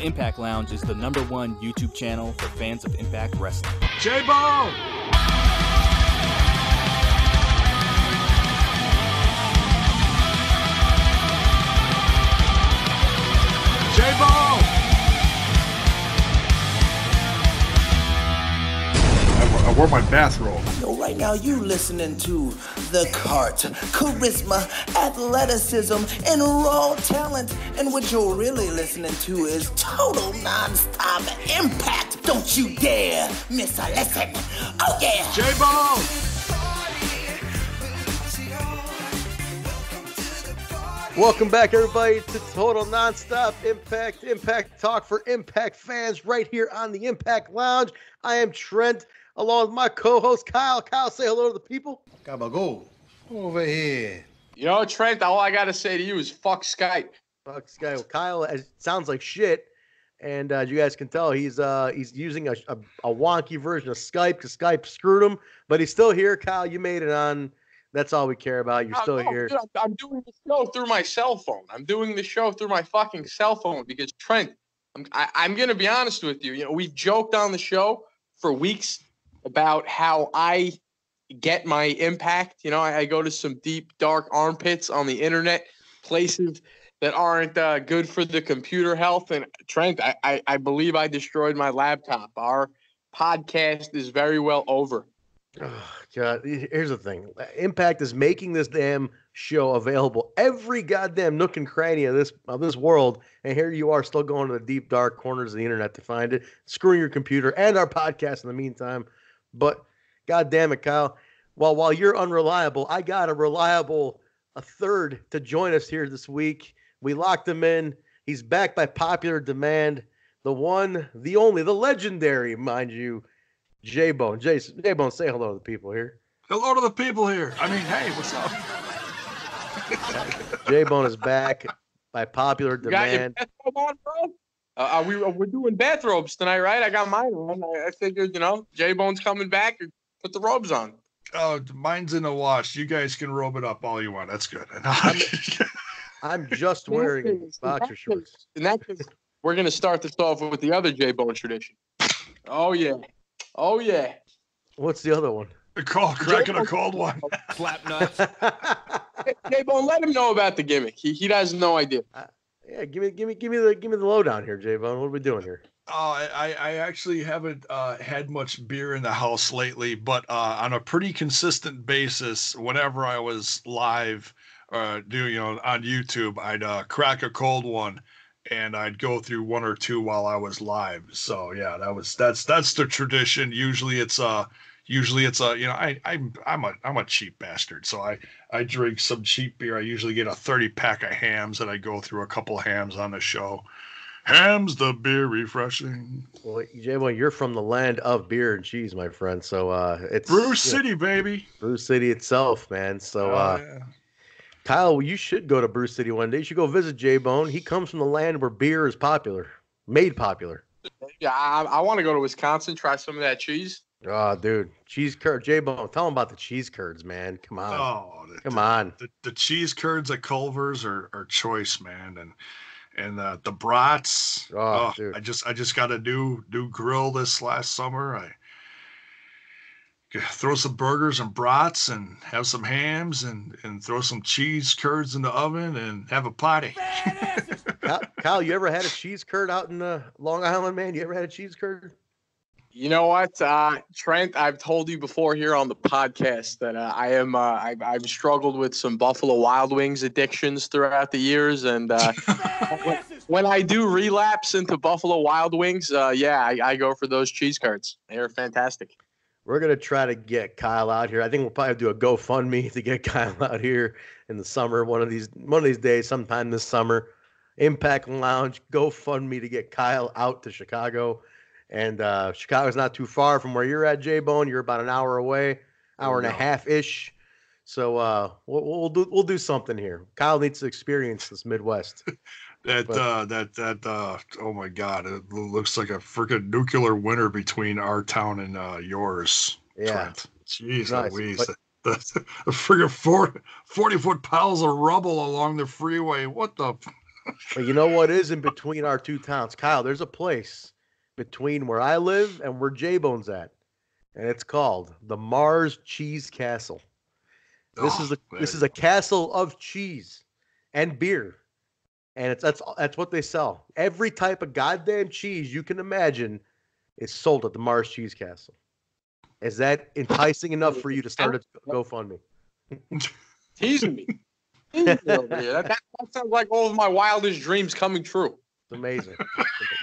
The Impact Lounge is the #1 YouTube channel for fans of Impact Wrestling. Jaybone! Jaybone! I wore my bathrobe. No, right now you listening to the cart, charisma, athleticism, and raw talent. And what you're really listening to is Total Nonstop Impact. Don't you dare miss a lesson. Oh yeah! Jaybone! Welcome back, everybody, to Total Nonstop Impact. Impact Talk for Impact fans right here on the Impact Lounge. I am Trent, along with my co-host, Kyle. Kyle, say hello to the people. Cabago, over here. You know, Trent, all I got to say to you is fuck Skype. Fuck Skype. Well, Kyle sounds like shit, and you guys can tell he's using a wonky version of Skype because Skype screwed him, but he's still here. Kyle, you made it on. That's all we care about. You're still here. Dude, I'm doing the show through my cell phone. I'm doing the show through my fucking cell phone because, Trent, I'm going to be honest with you. You know, we joked on the show for weeks about how I get my impact. You know, I go to some deep, dark armpits on the internet, places that aren't good for the computer health. And Trent, I believe I destroyed my laptop. Our podcast is very well over. Oh, God, here's the thing. Impact is making this damn show available every goddamn nook and cranny of this world, and here you are still going to the deep, dark corners of the internet to find it, screwing your computer and our podcast in the meantime. But God damn it, Kyle. While you're unreliable, I got a third to join us here this week. We locked him in. He's back by popular demand. The one, the only, the legendary, mind you, Jaybone. Jaybone, say hello to the people here. Hello to the people here. I mean, hey, what's up? Jaybone is back by popular demand. You got your bathrobe on, bro? We're doing bathrobes tonight, right? I got mine on. I figured, you know, Jaybone's coming back. Put the robes on. Oh, mine's in the wash. You guys can robe it up all you want. That's good. I'm just wearing boxer shorts. And that's just, we're going to start this off with the other Jaybone tradition. Oh, yeah. Oh, yeah. What's the other one? Cracking a cold one. Slap nuts. Jaybone, let him know about the gimmick. He has no idea. Yeah, give me the lowdown here, Jaybone. What are we doing here? I actually haven't had much beer in the house lately, but on a pretty consistent basis, whenever I was live, on YouTube, I'd crack a cold one, and I'd go through one or two while I was live. So yeah, that's the tradition. Usually it's a you know, I'm a cheap bastard, so I drink some cheap beer. I usually get a 30-pack of hams, and I go through a couple hams on the show. Hams, the beer refreshing. Well, Jaybone, you're from the land of beer and cheese, my friend. So it's Brew City, baby. Brew City itself, man. So yeah. Kyle, you should go to Brew City one day. You should go visit Jaybone. He comes from the land where beer is popular, made popular. Yeah, I want to go to Wisconsin, try some of that cheese. Oh, dude, cheese curd. Jaybone, tell them about the cheese curds, man. Come on. Oh, come on. The cheese curds at Culver's are choice, man. And the brats. Oh, dude. I just got a new grill this last summer. I throw some burgers and brats and have some hams and throw some cheese curds in the oven and have a party. Kyle, you ever had a cheese curd out in Long Island, man? You ever had a cheese curd? You know what, Trent, I've told you before here on the podcast that I've struggled with some Buffalo Wild Wings addictions throughout the years. And when I do relapse into Buffalo Wild Wings, I go for those cheese curds. They're fantastic. We're going to try to get Kyle out here. I think we'll probably do a GoFundMe to get Kyle out here in the summer. One of these days, sometime this summer, Impact Lounge, GoFundMe to get Kyle out to Chicago. And Chicago's not too far from where you're at, Jaybone. You're about an hour away, and a half ish. So we'll do something here. Kyle needs to experience this Midwest. Oh my God! It looks like a freaking nuclear winter between our town and yours. Yeah, Trent. Jeez nice, Louise. But the freaking 40-foot piles of rubble along the freeway. What the? But you know what is in between our two towns? Kyle, there's a place between where I live and where Jaybone's at, and it's called the Mars Cheese Castle. This is a castle of cheese and beer, and that's what they sell. Every type of goddamn cheese you can imagine is sold at the Mars Cheese Castle. Is that enticing enough for you to start a GoFundMe? Teasing me. That sounds like all of my wildest dreams coming true. It's amazing.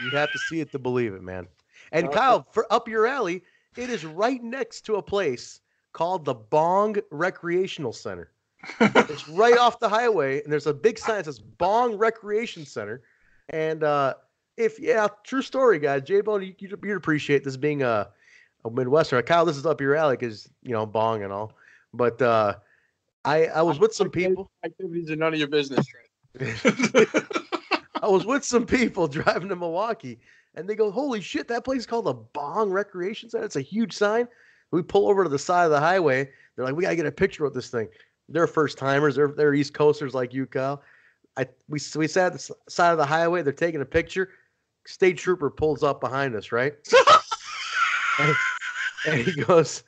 You have to see it to believe it, man. And Kyle, for up your alley, it is right next to a place called the Bong Recreational Center. It's right off the highway, and there's a big sign that says Bong Recreation Center. And true story, guys. Jaybone, you'd appreciate this being a Midwestern. Kyle, this is up your alley because Bong and all. But I was with some people. Activities are none of your business, Trent. I was with some people driving to Milwaukee, and they go, "Holy shit! That place is called the Bong Recreation Center. It's a huge sign." We pull over to the side of the highway. They're like, "We gotta get a picture with this thing." They're first timers. They're East Coasters like you, Kyle. We sat at the side of the highway. They're taking a picture. State trooper pulls up behind us, right? and he goes.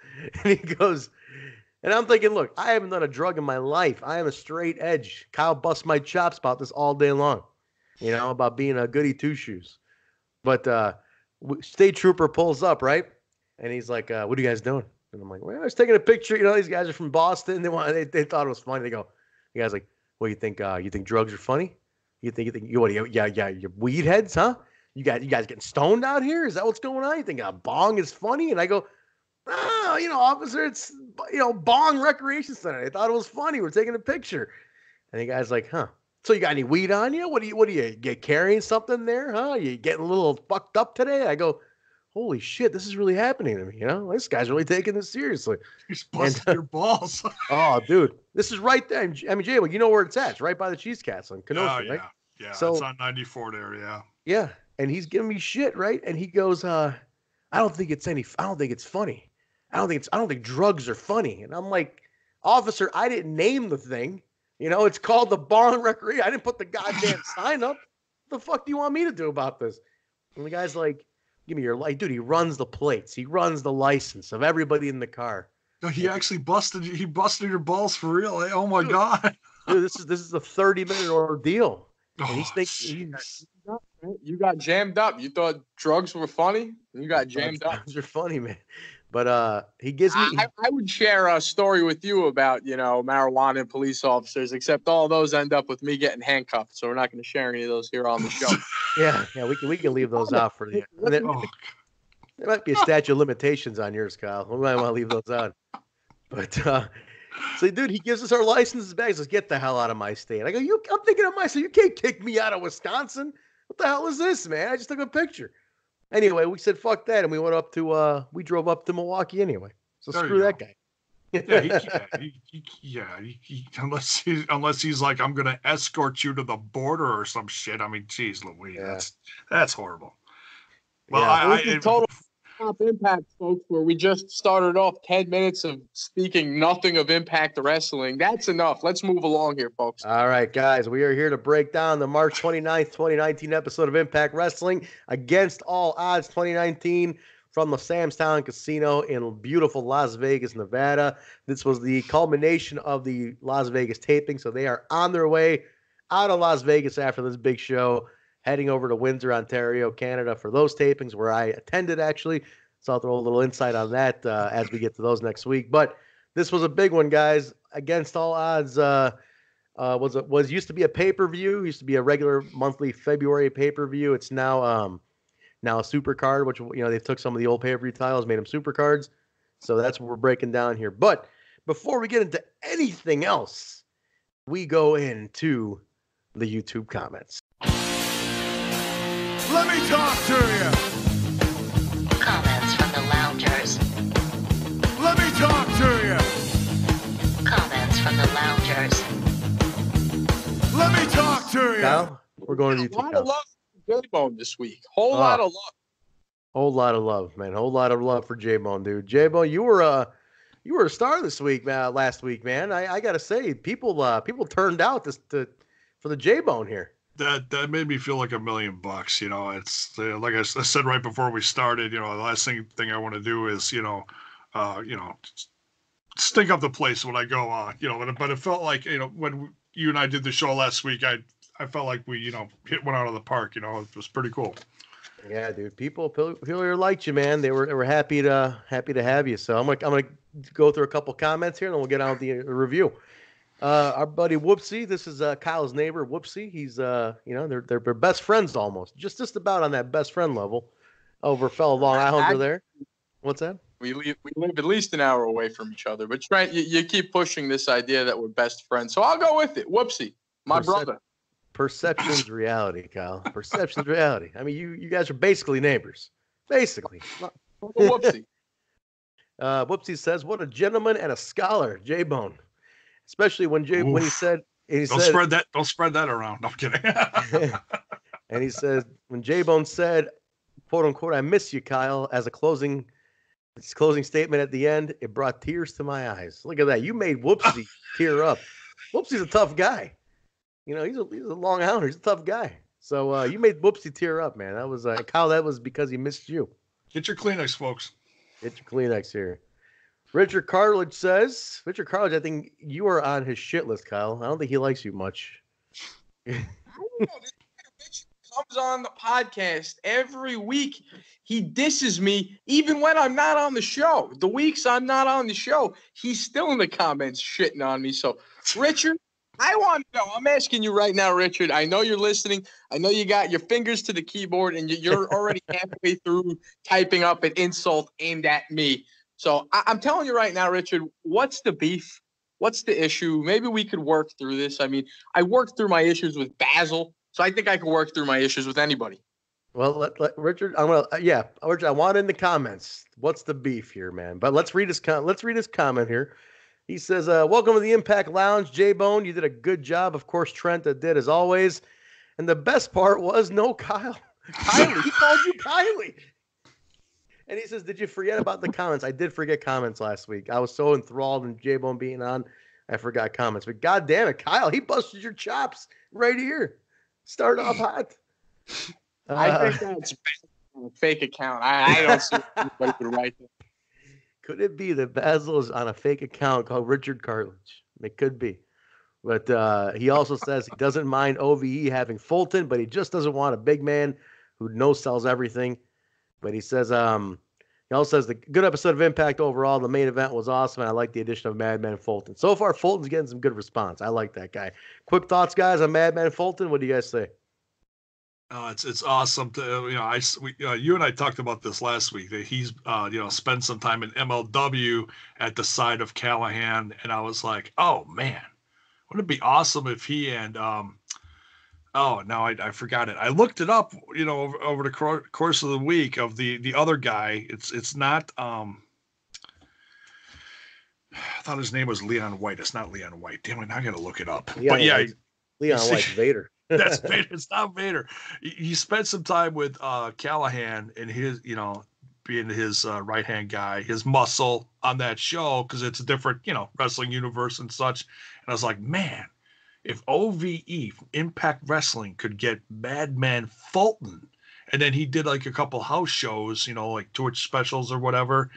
And I'm thinking, look, I haven't done a drug in my life. I am a straight edge. Kyle busts my chops about this all day long, about being a goody two-shoes. But state trooper pulls up, right? And he's like, what are you guys doing? And I'm like, well, I was taking a picture. These guys are from Boston. They thought it was funny. They go, the guy's like, what do you think? You think drugs are funny? You weed heads, huh? You guys getting stoned out here? Is that what's going on? You think a bong is funny? And I go, oh, officer, it's, Bong Recreation Center. I thought it was funny. We're taking a picture. And the guy's like, huh? So you got any weed on you? What do you carrying something there? Huh? You getting a little fucked up today? I go, holy shit, this is really happening to me. This guy's really taking this seriously. You're busting your balls. Oh, dude, this is right there. I mean, Jay, you know where it's at. It's right by the Cheese Castle in Kenosha, oh, yeah, right? Yeah, so, it's on 94 there, yeah. Yeah, and he's giving me shit, right? And he goes, I don't think it's funny. I don't think drugs are funny. And I'm like, officer, I didn't name the thing. It's called the Bong Recreation. I didn't put the goddamn sign up. What the fuck do you want me to do about this? And the guy's like, give me your light. Dude, he runs the plates. He runs the license of everybody in the car. No, he actually busted you. He busted your balls for real. Eh? Oh, my God. Dude, this is a 30-minute ordeal. Oh, he's thinking, you got jammed up. You thought drugs were funny? You got jammed up. Drugs are funny, man. But he gives me... I would share a story with you about, marijuana and police officers, except all those end up with me getting handcuffed, so we're not going to share any of those here on the show. yeah, we can leave those out for you. There might be a statute of limitations on yours, Kyle. We might want to leave those out. But, dude, he gives us our licenses back. He says, get the hell out of my state. I go, I'm thinking of myself. You can't kick me out of Wisconsin. What the hell is this, man? I just took a picture. Anyway, we said, fuck that, and we went up to, we drove up to Milwaukee anyway. So there screw that guy. Unless he's like, I'm going to escort you to the border or some shit. I mean, geez, Louise, that's horrible. Well, yeah. Total Impact, folks, where we just started off 10 minutes of speaking nothing of Impact Wrestling. That's enough. Let's move along here, folks. All right, guys. We are here to break down the March 29th, 2019 episode of Impact Wrestling, Against All Odds 2019, from the Samstown Casino in beautiful Las Vegas, Nevada. This was the culmination of the Las Vegas taping, so they are on their way out of Las Vegas after this big show, heading over to Windsor, Ontario, Canada for those tapings where I attended, actually. So I'll throw a little insight on that as we get to those next week. But this was a big one, guys. Against All Odds was used to be a pay-per-view. Used to be a regular monthly February pay-per-view. It's now a super card, which, they took some of the old pay-per-view titles, made them super cards. So that's what we're breaking down here. But before we get into anything else, we go into the YouTube comments. Let me talk to you. Comments from the loungers. Let me talk to you. Comments from the loungers. Let me talk to you. Now, we're going to YouTube. A lot of love for Jaybone this week. Whole lot of love. Whole lot of love, man. Whole lot of love for Jaybone, dude. Jaybone, you were a star this week, man. Last week, man. I gotta say, people turned out for the Jaybone here. That made me feel like $1,000,000. You know, it's like I said right before we started. You know, the last thing I want to do is stink up the place when I go on. You know, but it felt like when you and I did the show last week, I felt like we hit one out of the park. You know, it was pretty cool. Yeah, dude. People liked you, man. They were happy to have you. So I'm gonna go through a couple comments here, and we'll get on with the review. Our buddy Whoopsie, this is Kyle's neighbor Whoopsie. He's they're best friends almost, just about on that best friend level, over fellow Long Islander there. What's that? We live at least an hour away from each other. But Trent, you keep pushing this idea that we're best friends, so I'll go with it. Whoopsie, my brother. Perception's reality, Kyle. Perception's reality. I mean, you guys are basically neighbors, basically. Whoopsie. Whoopsie says, "What a gentleman and a scholar, Jaybone." Especially when he said, don't spread that around. No, I'm kidding. And he says, when Jaybone said, quote unquote, "I miss you, Kyle," as a closing statement at the end, it brought tears to my eyes. Look at that. You made Whoopsie tear up. Whoopsie's a tough guy. You know, he's a Long Islander. He's a tough guy. So you made Whoopsie tear up, man. That was Kyle, that was because he missed you. Get your Kleenex, folks. Get your Kleenex here. Richard Carledge says, I think you are on his shit list, Kyle. I don't think he likes you much. I don't know. This bitch comes on the podcast every week. He disses me even when I'm not on the show. The weeks I'm not on the show, he's still in the comments shitting on me. So, Richard, I want to know. I'm asking you right now, Richard. I know you're listening. I know you got your fingers to the keyboard, and you're already halfway through typing up an insult aimed at me. So I'm telling you right now, Richard, what's the beef? What's the issue? Maybe we could work through this. I mean, I worked through my issues with Basil, so I think I could work through my issues with anybody. Well, Richard, Richard, I want in the comments. What's the beef here, man? But let's read his comment here. He says, "Welcome to the Impact Lounge, Jaybone. You did a good job. Of course, Trent did as always. And the best part was no Kyle. Kylie, he called you Kylie." And he says, "Did you forget about the comments?" I did forget comments last week. I was so enthralled in Jaybone being on, I forgot comments. But God damn it, Kyle, he busted your chops right here. Start off hot. I think that's a fake account. I don't see anybody could write that. Could it be that Basil is on a fake account called Richard Carledge? It could be. But he also says he doesn't mind OVE having Fulton, but he just doesn't want a big man who no-sells everything. But he says, he also says, "The good episode of Impact overall. The main event was awesome, and I like the addition of Madman Fulton. So far, Fulton's getting some good response. I like that guy." Quick thoughts, guys, on Madman Fulton. What do you guys say? It's awesome. You and I talked about this last week that he's spent some time in MLW at the side of Callihan, and I was like, oh man, wouldn't it be awesome if he and oh, no, I forgot it. I looked it up, over the course of the week of the other guy. It's not I thought his name was Leon White. It's not Leon White. Damn it, now I got to look it up. Leon, but yeah, Leon White's Vader. That's Vader. It's not Vader. He spent some time with Callihan and his, being his right-hand guy, his muscle on that show because it's a different, wrestling universe and such. And I was like, man, if OVE, Impact Wrestling, could get Madman Fulton, and then he did like a couple house shows, like Twitch specials or whatever,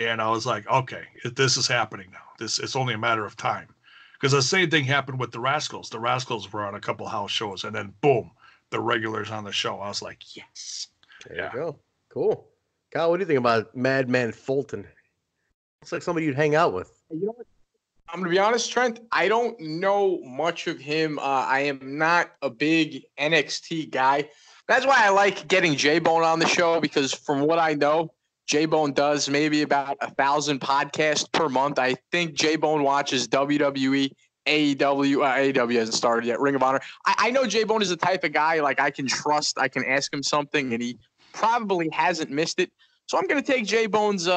and I was like, okay, this is happening now. It's only a matter of time. Because the same thing happened with the Rascals. The Rascals were on a couple house shows, and then boom, the regulars on the show. I was like, yes. There you go. Cool. Kyle, what do you think about Madman Fulton? Looks like somebody you'd hang out with. You know what? I'm going to be honest, Trent, I don't know much of him. I am not a big NXT guy. That's why I like getting Jaybone on the show, because from what I know, Jaybone does maybe about 1,000 podcasts per month. I think Jaybone watches WWE, AEW. AEW hasn't started yet, Ring of Honor. I know Jaybone is the type of guy like I can trust. I can ask him something, and he probably hasn't missed it. So I'm going to take Jaybone's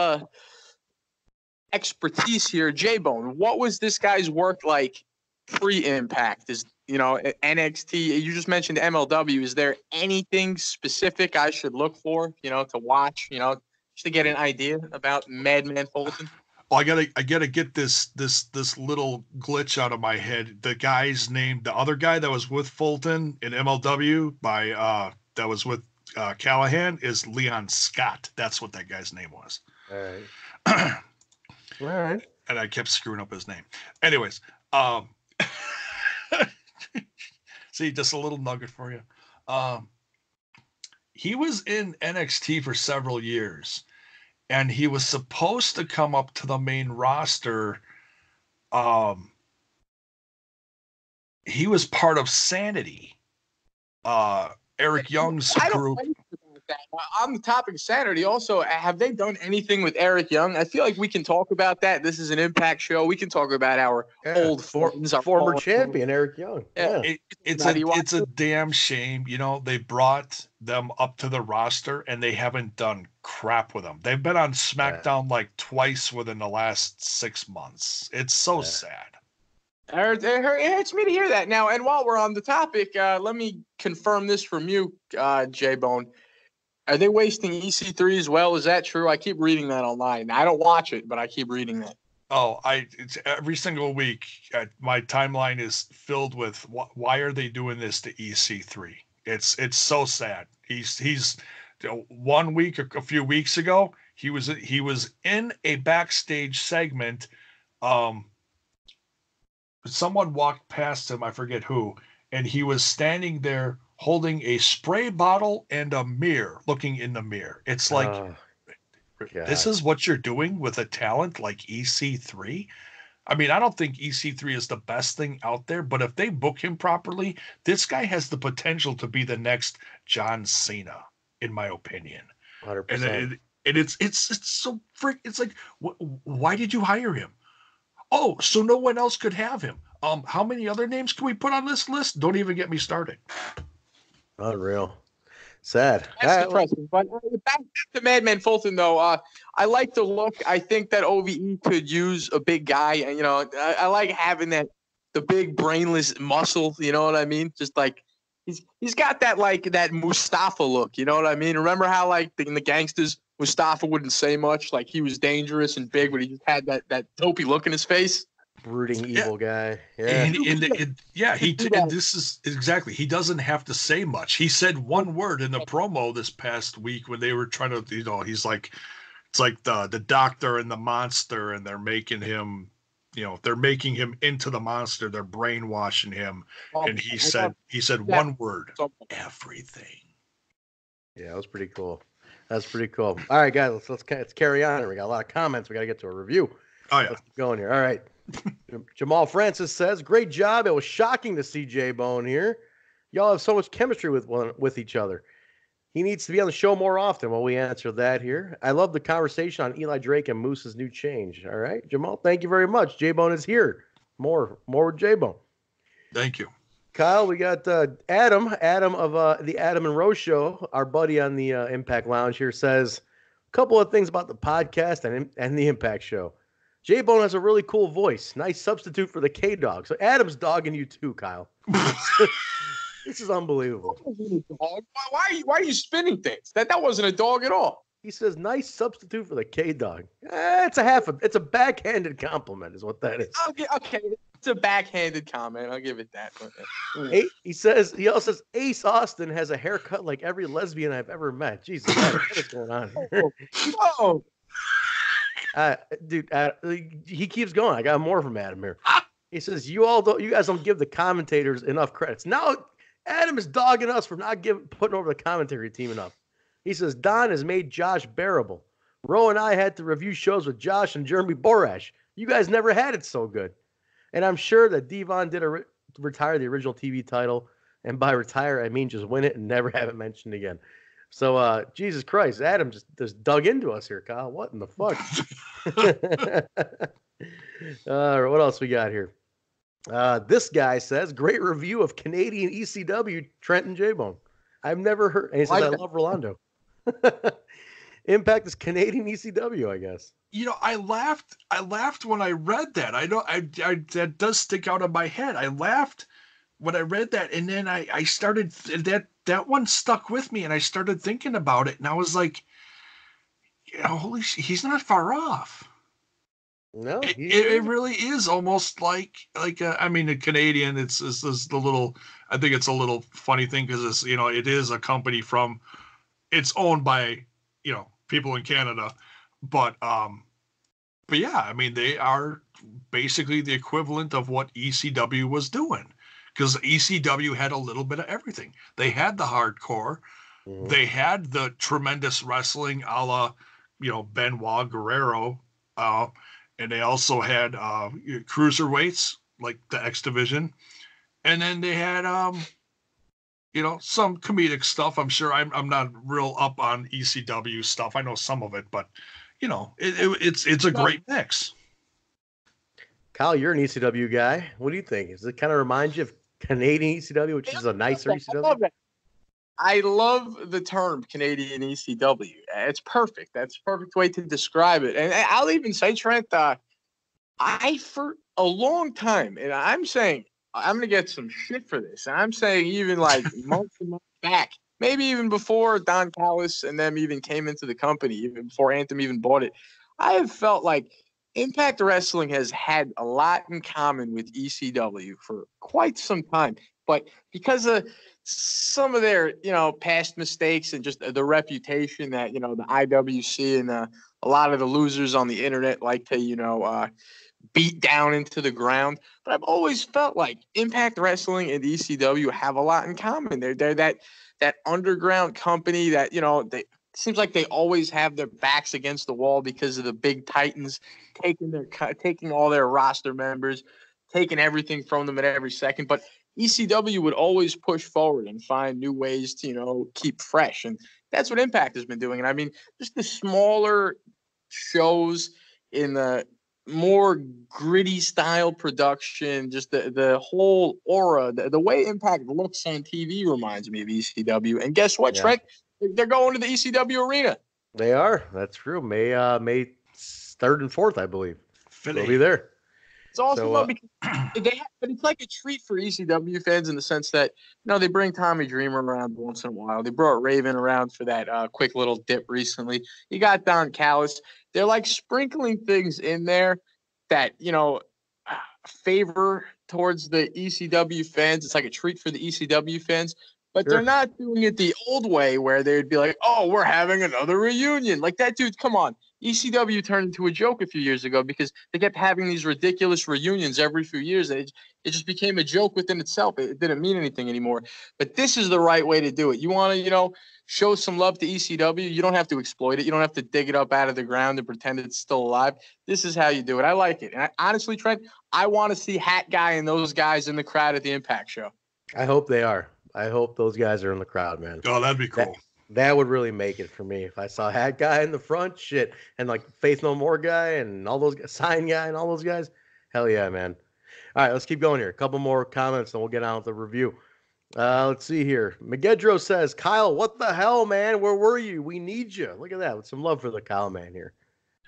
expertise here. Jaybone, what was this guy's work like pre-Impact? Is NXT? You just mentioned MLW. Is there anything specific I should look for? To watch? Just to get an idea about Madman Fulton. oh, I gotta get this little glitch out of my head. The guy's name, the other guy that was with Fulton in MLW by that was with Callihan, is Leon Scott. That's what that guy's name was. All right. All right. And I kept screwing up his name. Anyways, see, just a little nugget for you. He was in NXT for several years, and he was supposed to come up to the main roster. He was part of Sanity, Eric Young's group. On the topic of Sanity, also, have they done anything with Eric Young? I feel like we can talk about that. This is an Impact show. We can talk about our old Fortons, our former champion, Eric Young. Yeah. It's a damn shame. You know, they brought them up to the roster, and they haven't done crap with them. They've been on SmackDown like twice within the last 6 months. It's so sad. It hurts me to hear that now. And while we're on the topic, let me confirm this from you, Jaybone. Are they wasting EC3 as well? Is that true? I keep reading that online. I don't watch it, but I keep reading that. Oh, it's every single week. My timeline is filled with why are they doing this to EC3? It's so sad. He's you know, one week a few weeks ago he was in a backstage segment. Someone walked past him, I forget who, and he was standing there holding a spray bottle and a mirror, looking in the mirror. It's like, this is what you're doing with a talent like EC3? I mean, I don't think EC3 is the best thing out there, but if they book him properly, this guy has the potential to be the next John Cena, in my opinion. 100%. And it's so frick. It's like, why did you hire him? Oh, so no one else could have him. How many other names can we put on this list? Don't even get me started. Unreal. Sad. That's depressing. But back to Madman Fulton, though. I like the look. I think that OVE could use a big guy. And, you know, I like having the big brainless muscle. You know what I mean? Just like he's got that, like, that Mustafa look. You know what I mean? Remember how, like, in the Gangsters, Mustafa wouldn't say much. Like, he was dangerous and big, but he just had that dopey look in his face. Brooding evil guy. Yeah. This is exactly. He doesn't have to say much. He said one word in the promo this past week when they were trying to, you know, he's like, it's like the doctor and the monster, and they're making him, you know, they're making him into the monster. They're brainwashing him. And he said one word, everything. Yeah, that was pretty cool. That's pretty cool. All right, guys, let's carry on. We got a lot of comments. We got to get to a review. Oh, yeah. Let's keep going here. All right. Jamal Francis says, great job. It was shocking to see Jaybone here. Y'all have so much chemistry with each other. He needs to be on the show more often. Well, we answer that here. I love the conversation on Eli Drake and Moose's new change. All right, Jamal, thank you very much. Jaybone is here. More with Jaybone. Thank you. Kyle, we got Adam of the Adam and Rose Show, our buddy on the Impact Lounge here, says a couple of things about the podcast and the Impact Show. Jaybone has a really cool voice. Nice substitute for the K-Dog. So Adam's dogging you too, Kyle. This is unbelievable. Why are you spinning things? That wasn't a dog at all. He says, nice substitute for the K-Dog. It's a backhanded compliment is what that is. Okay. It's a backhanded comment. I'll give it that. He also says, Ace Austin has a haircut like every lesbian I've ever met. Jesus, what is going on here? Oh. He keeps going. I got more from Adam here. He says, you guys don't give the commentators enough credits. Now Adam is dogging us for not putting over the commentary team enough. He says, Don has made Josh bearable. Ro and I had to review shows with Josh and Jeremy Borash. You guys never had it so good. And I'm sure that Devon did retire the original TV title. And by retire, I mean just win it and never have it mentioned again. So, Jesus Christ, Adam just dug into us here, Kyle. What in the fuck? What else we got here? This guy says, great review of Canadian ECW, Trent and Jaybone. I've never heard. And he says, I love Rolando. Impact is Canadian ECW, I guess. You know, I laughed when I read that. I know that does stick out of my head. I laughed when I read that. And then I started that one stuck with me, and I started thinking about it, and I was like, you know, holy shit, he's not far off. No, it really is almost like I mean, a Canadian. It's the little. I think it's a little funny thing because it's, you know, it is a company from, it's owned by, you know, people in Canada, but yeah, I mean, they are basically the equivalent of what ECW was doing, because ECW had a little bit of everything. They had the hardcore, they had the tremendous wrestling, a la, you know, Benoit Guerrero. And they also had cruiserweights, like the X Division. And then they had, you know, some comedic stuff. I'm sure I'm not real up on ECW stuff. I know some of it, but, you know, it's a great mix. Kyle, you're an ECW guy. What do you think? Does it kind of remind you of Canadian ECW, which is a nicer ECW? I love the term Canadian ECW. It's perfect. That's a perfect way to describe it. And I'll even say, Trent, I, for a long time, and I'm saying, I'm going to get some shit for this. And I'm saying even like months and months back, maybe even before Don Callis and them even came into the company, even before Anthem even bought it, I have felt like Impact Wrestling has had a lot in common with ECW for quite some time. But because of some of their, you know, past mistakes and just the reputation that, you know, the IWC and a lot of the losers on the internet like to, you know, beat down into the ground. But I've always felt like Impact Wrestling and ECW have a lot in common. They're that underground company that, you know, they seems like they always have their backs against the wall because of the big titans taking all their roster members, taking everything from them at every second. But ECW would always push forward and find new ways to, you know, keep fresh. And that's what Impact has been doing. And I mean, just the smaller shows in the more gritty style production, just the whole aura, the way Impact looks on TV reminds me of ECW. And guess what, Trent? They're going to the ECW arena. They are. That's true. May 3rd and 4th, I believe. They'll be there. It's awesome, though, because but it's like a treat for ECW fans in the sense that, you know, they bring Tommy Dreamer around once in a while. They brought Raven around for that quick little dip recently. You got Don Callis. They're like sprinkling things in there that, you know, favor towards the ECW fans. It's like a treat for the ECW fans. But they're not doing it the old way where they'd be like, oh, we're having another reunion. Like, that dude, come on. ECW turned into a joke a few years ago because they kept having these ridiculous reunions every few years. It just became a joke within itself. It didn't mean anything anymore. But this is the right way to do it. You want to, you know, show some love to ECW. You don't have to exploit it. You don't have to dig it up out of the ground and pretend it's still alive. This is how you do it. I like it. And I, honestly, Trent, I want to see Hat Guy and those guys in the crowd at the Impact show. I hope they are. I hope those guys are in the crowd, man. Oh, that'd be cool. That would really make it for me if I saw Hat Guy in the front, shit, and like Faith No More guy and all those guys, Sign Guy and all those guys. Hell yeah, man. All right, let's keep going here. A couple more comments and we'll get on with the review. Let's see here. Megedro says, Kyle, what the hell, man? Where were you? We need you. Look at that. With some love for the Kyle man here.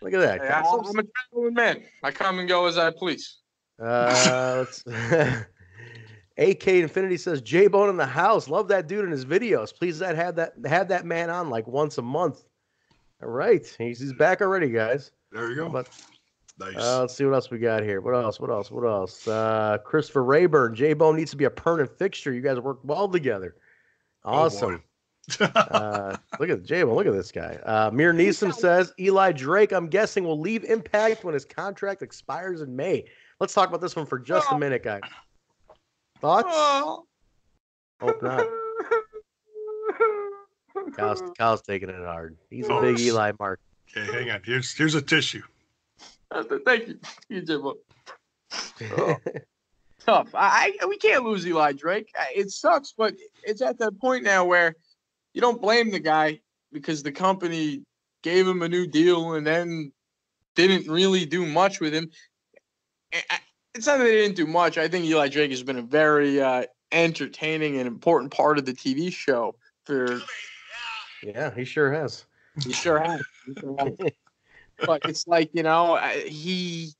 Look at that. Hey, I'm a traveling man. I come and go as I please. Let's AK Infinity says, Jaybone in the house. Love that dude in his videos. Please have that man on like once a month. All right. He's back already, guys. There you go. But, nice. Let's see what else we got here. What else? Christopher Rayburn. Jaybone needs to be a permanent fixture. You guys work well together. Awesome. Oh, look at Jaybone. Look at this guy. Mir Neeson says, Eli Drake, I'm guessing, will leave Impact when his contract expires in May. Let's talk about this one for just a minute, guys. Thoughts? Oh. Hope not. Kyle's taking it hard. He's a big Eli mark. Okay, hang on. Here's a tissue. Thank you. You did well. Tough. We can't lose Eli Drake. It sucks, but it's at that point now where you don't blame the guy because the company gave him a new deal and then didn't really do much with him. It's not that they didn't do much. I think Eli Drake has been a very entertaining and important part of the TV show. Yeah, he sure has. He sure has. But it's like, you know, he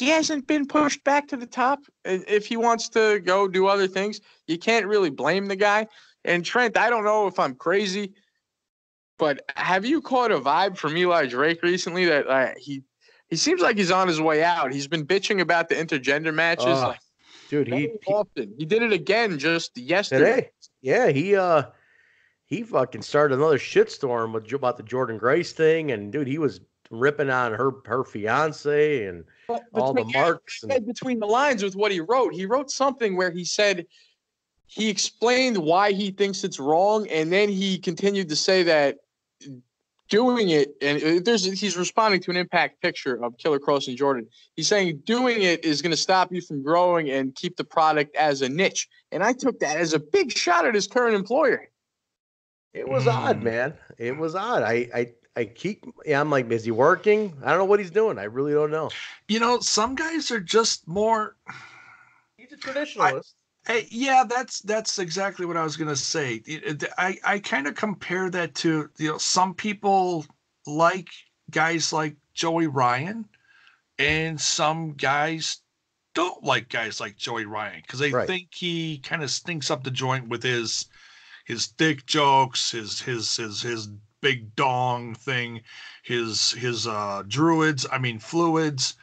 hasn't been pushed back to the top. If he wants to go do other things, you can't really blame the guy. And Trent, I don't know if I'm crazy, but have you caught a vibe from Eli Drake recently that he He seems like he's on his way out. He's been bitching about the intergender matches. Dude, he did it again just yesterday. Today. Yeah, he fucking started another shitstorm about the Jordynne Grace thing, and dude, he was ripping on her fiance and all the marks. And between the lines with what he wrote something where he said he explained why he thinks it's wrong, and then he continued to say that doing it, and he's responding to an Impact picture of Killer Kross and Jordynne. He's saying doing it is going to stop you from growing and keep the product as a niche. And I took that as a big shot at his current employer. It was odd, man. It was odd. I'm like, is he working? I don't know what he's doing. I really don't know. You know, some guys are just more. He's a traditionalist. Hey, yeah, that's exactly what I was gonna say. I kind of compare that to, you know, some people like guys like Joey Ryan, and some guys don't like guys like Joey Ryan because they think he kind of stinks up the joint with his dick jokes, his big dong thing, his druids, I mean fluids,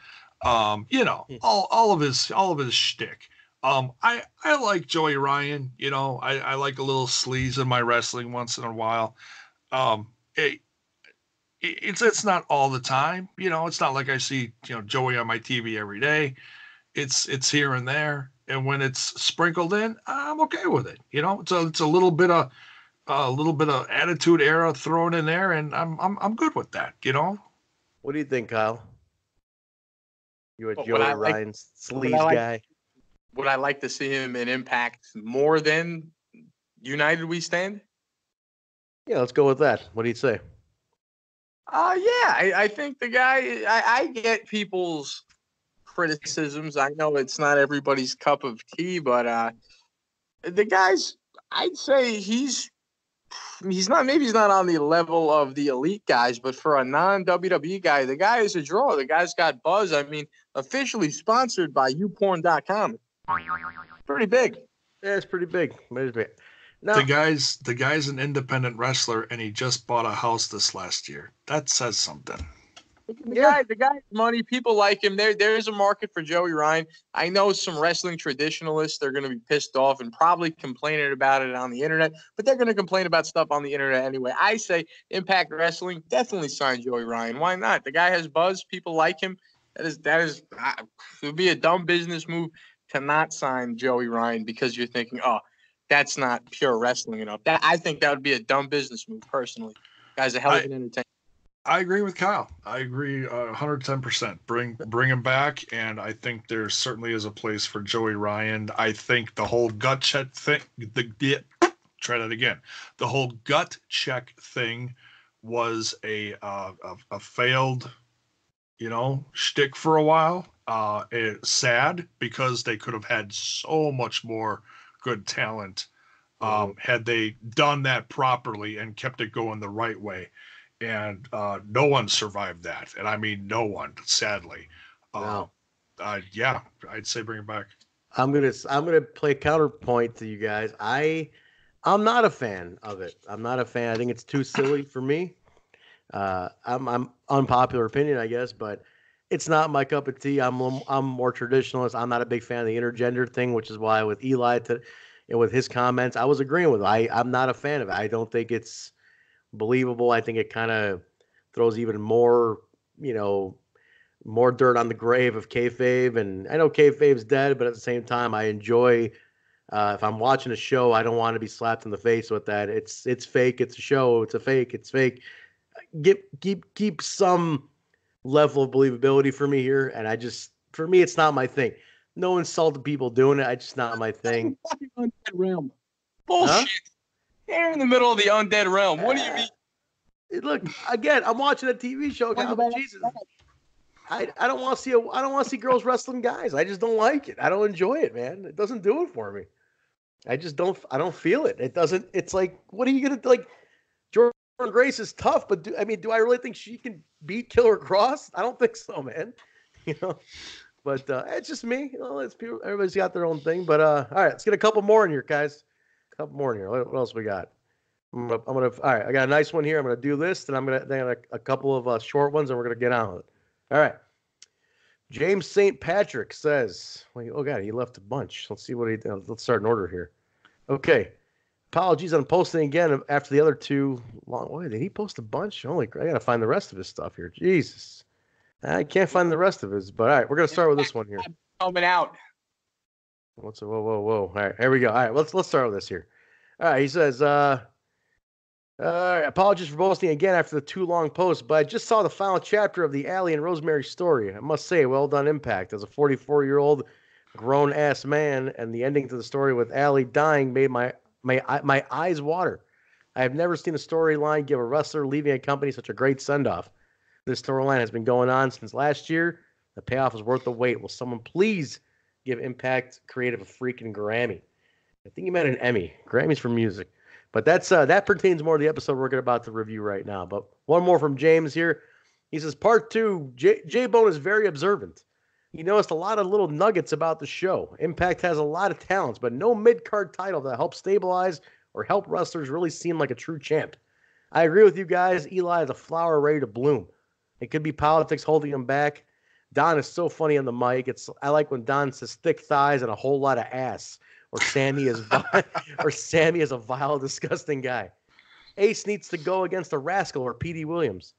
you know, all of his shtick. I like Joey Ryan, you know, I like a little sleaze in my wrestling once in a while. It's not all the time, you know, it's not like I see, you know, Joey on my TV every day. It's here and there. And when it's sprinkled in, I'm okay with it. You know, it's a little bit of attitude era thrown in there, and I'm good with that, you know? What do you think, Kyle? You're a Joey Ryan sleaze guy. Would I like to see him in Impact more than United We Stand? Yeah, let's go with that. What do you say? I think the guy, I get people's criticisms. I know it's not everybody's cup of tea, but the guy's, I'd say he's not on the level of the elite guys, but for a non-WWE guy, the guy is a draw. The guy's got buzz. I mean, officially sponsored by YouPorn.com. Pretty big. Yeah, it's pretty big. No. The guy's an independent wrestler, and he just bought a house this last year. That says something. The guy's money. People like him. There's a market for Joey Ryan. I know some wrestling traditionalists, they're going to be pissed off and probably complaining about it on the internet, but they're going to complain about stuff on the internet anyway. I say Impact Wrestling, definitely sign Joey Ryan. Why not? The guy has buzz. People like him. It would be a dumb business move to not sign Joey Ryan because you're thinking, oh, that's not pure wrestling enough. I think that would be a dumb business move, personally. Guys, a hell of an entertainment. I agree with Kyle. I agree 110%. Bring him back, and I think there certainly is a place for Joey Ryan. I think the whole gut check thing. The whole gut check thing was a failed, you know, shtick for a while. It's sad because they could have had so much more good talent had they done that properly and kept it going the right way. And no one survived that. And I mean, no one, sadly. Wow. Yeah, I'd say bring it back. I'm gonna play counterpoint to you guys. I'm not a fan of it. I'm not a fan. I think it's too silly for me. I'm unpopular opinion, I guess, but it's not my cup of tea. I'm more traditionalist. I'm not a big fan of the intergender thing, which is why with Eli with his comments, I was agreeing with him. I'm not a fan of it. I don't think it's believable. I think it kind of throws even more, you know, more dirt on the grave of kayfabe. And I know kayfabe's dead, but at the same time, I enjoy. If I'm watching a show, I don't want to be slapped in the face with that. It's fake. It's a show. It's a fake. It's fake. Keep some level of believability for me here, and for me, it's not my thing. No insult to people doing it. It's just not my thing. Undead Realm. Bullshit. Huh? They're in the middle of the Undead Realm. What do you mean? Look, again, I'm watching a TV show. Jesus. I don't want to see girls wrestling guys. I just don't like it. I don't enjoy it, man. It doesn't do it for me. I don't feel it. It doesn't. It's like, what are you gonna like? Jordynne Grace is tough, but do I really think she can beat Killer Kross? I don't think so, man. You know, but it's just me. You know, it's people. Everybody's got their own thing. But all right, let's get a couple more in here, guys. A couple more in here. What else we got? All right, I got a nice one here. I'm gonna do this, and I'm gonna a couple of short ones, and we're gonna get on with it. All right, James St. Patrick says, well, oh, God, he left a bunch. Let's see what he does. Let's start an order here. Okay. Apologies on posting again after the other two. Long way. Did he post a bunch? Holy crap. I got to find the rest of his stuff here. Jesus. I can't find the rest of his, but all right, we're going to start with this one here. Coming out. What's a, whoa, whoa, whoa. All right, here we go. All right, let's start with this here. All right, he says, apologies for posting again after the too long post, but I just saw the final chapter of the Allie and Rosemary story. I must say, well done, Impact. As a 44-year-old grown-ass man, and the ending to the story with Allie dying made my eyes water. I have never seen a storyline give a wrestler leaving a company such a great send-off. This storyline has been going on since last year. The payoff is worth the wait. Will someone please give Impact Creative a freaking Grammy? I think you meant an Emmy. Grammys for music. But that's that pertains more to the episode we're about to review right now. But one more from James here. He says, part two, Jaybone is very observant. He noticed a lot of little nuggets about the show. Impact has a lot of talents, but no mid-card title that helps stabilize or help wrestlers really seem like a true champ. I agree with you guys. Eli is a flower ready to bloom. It could be politics holding him back. Don is so funny on the mic. I like when Don says thick thighs and a whole lot of ass. Or Sammy is a vile, disgusting guy. Ace needs to go against a rascal or P.D. Williams.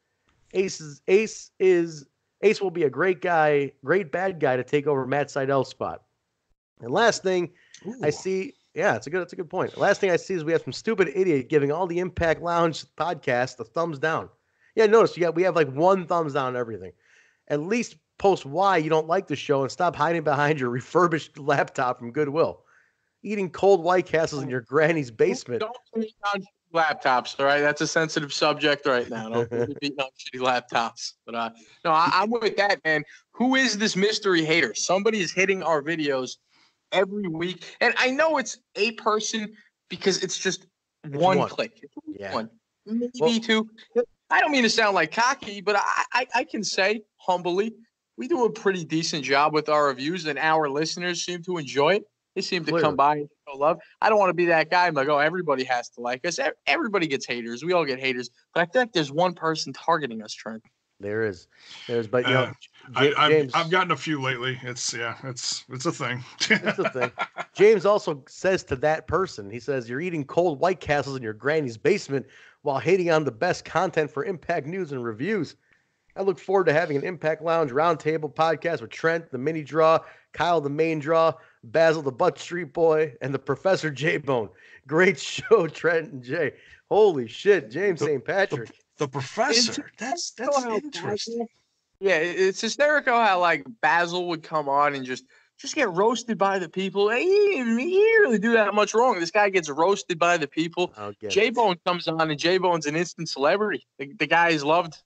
Ace will be a great guy, great bad guy to take over Matt Seidel's spot. And last thing Ooh. I see, yeah, it's a good point. Last thing I see is we have some stupid idiot giving all the Impact Lounge podcast the thumbs down. Yeah, notice we have like one thumbs down on everything. At least post why you don't like the show and stop hiding behind your refurbished laptop from Goodwill. Eating cold White Castles in your granny's basement. Don't beat on shitty laptops, all right? That's a sensitive subject right now. Don't beat on shitty laptops. But no, I'm with that, man. Who is this mystery hater? Somebody is hitting our videos every week. And I know it's a person because it's just one click. Yeah. One. Maybe two. I don't mean to sound like cocky, but I can say humbly, we do a pretty decent job with our reviews, and our listeners seem to enjoy it. They seem to come by and show love. I don't want to be that guy. I'm like, oh, everybody has to like us. Everybody gets haters. We all get haters. But I think there's one person targeting us, Trent. There is. But you know, James, I've gotten a few lately. It's a thing. It's a thing. James also says to that person, he says, "You're eating cold White Castles in your granny's basement while hating on the best content for Impact news and reviews." I look forward to having an Impact Lounge roundtable podcast with Trent, the mini draw, Kyle, the main draw, Basil, the Butt Street Boy, and the Professor Jaybone. Great show, Trent and Jay. Holy shit, James St. Patrick. The Professor. That's interesting. Yeah, it's hysterical how like Basil would come on and just get roasted by the people. Hey, he didn't really do that much wrong. This guy gets roasted by the people. Jaybone comes on, and Jaybone's an instant celebrity. The guy is loved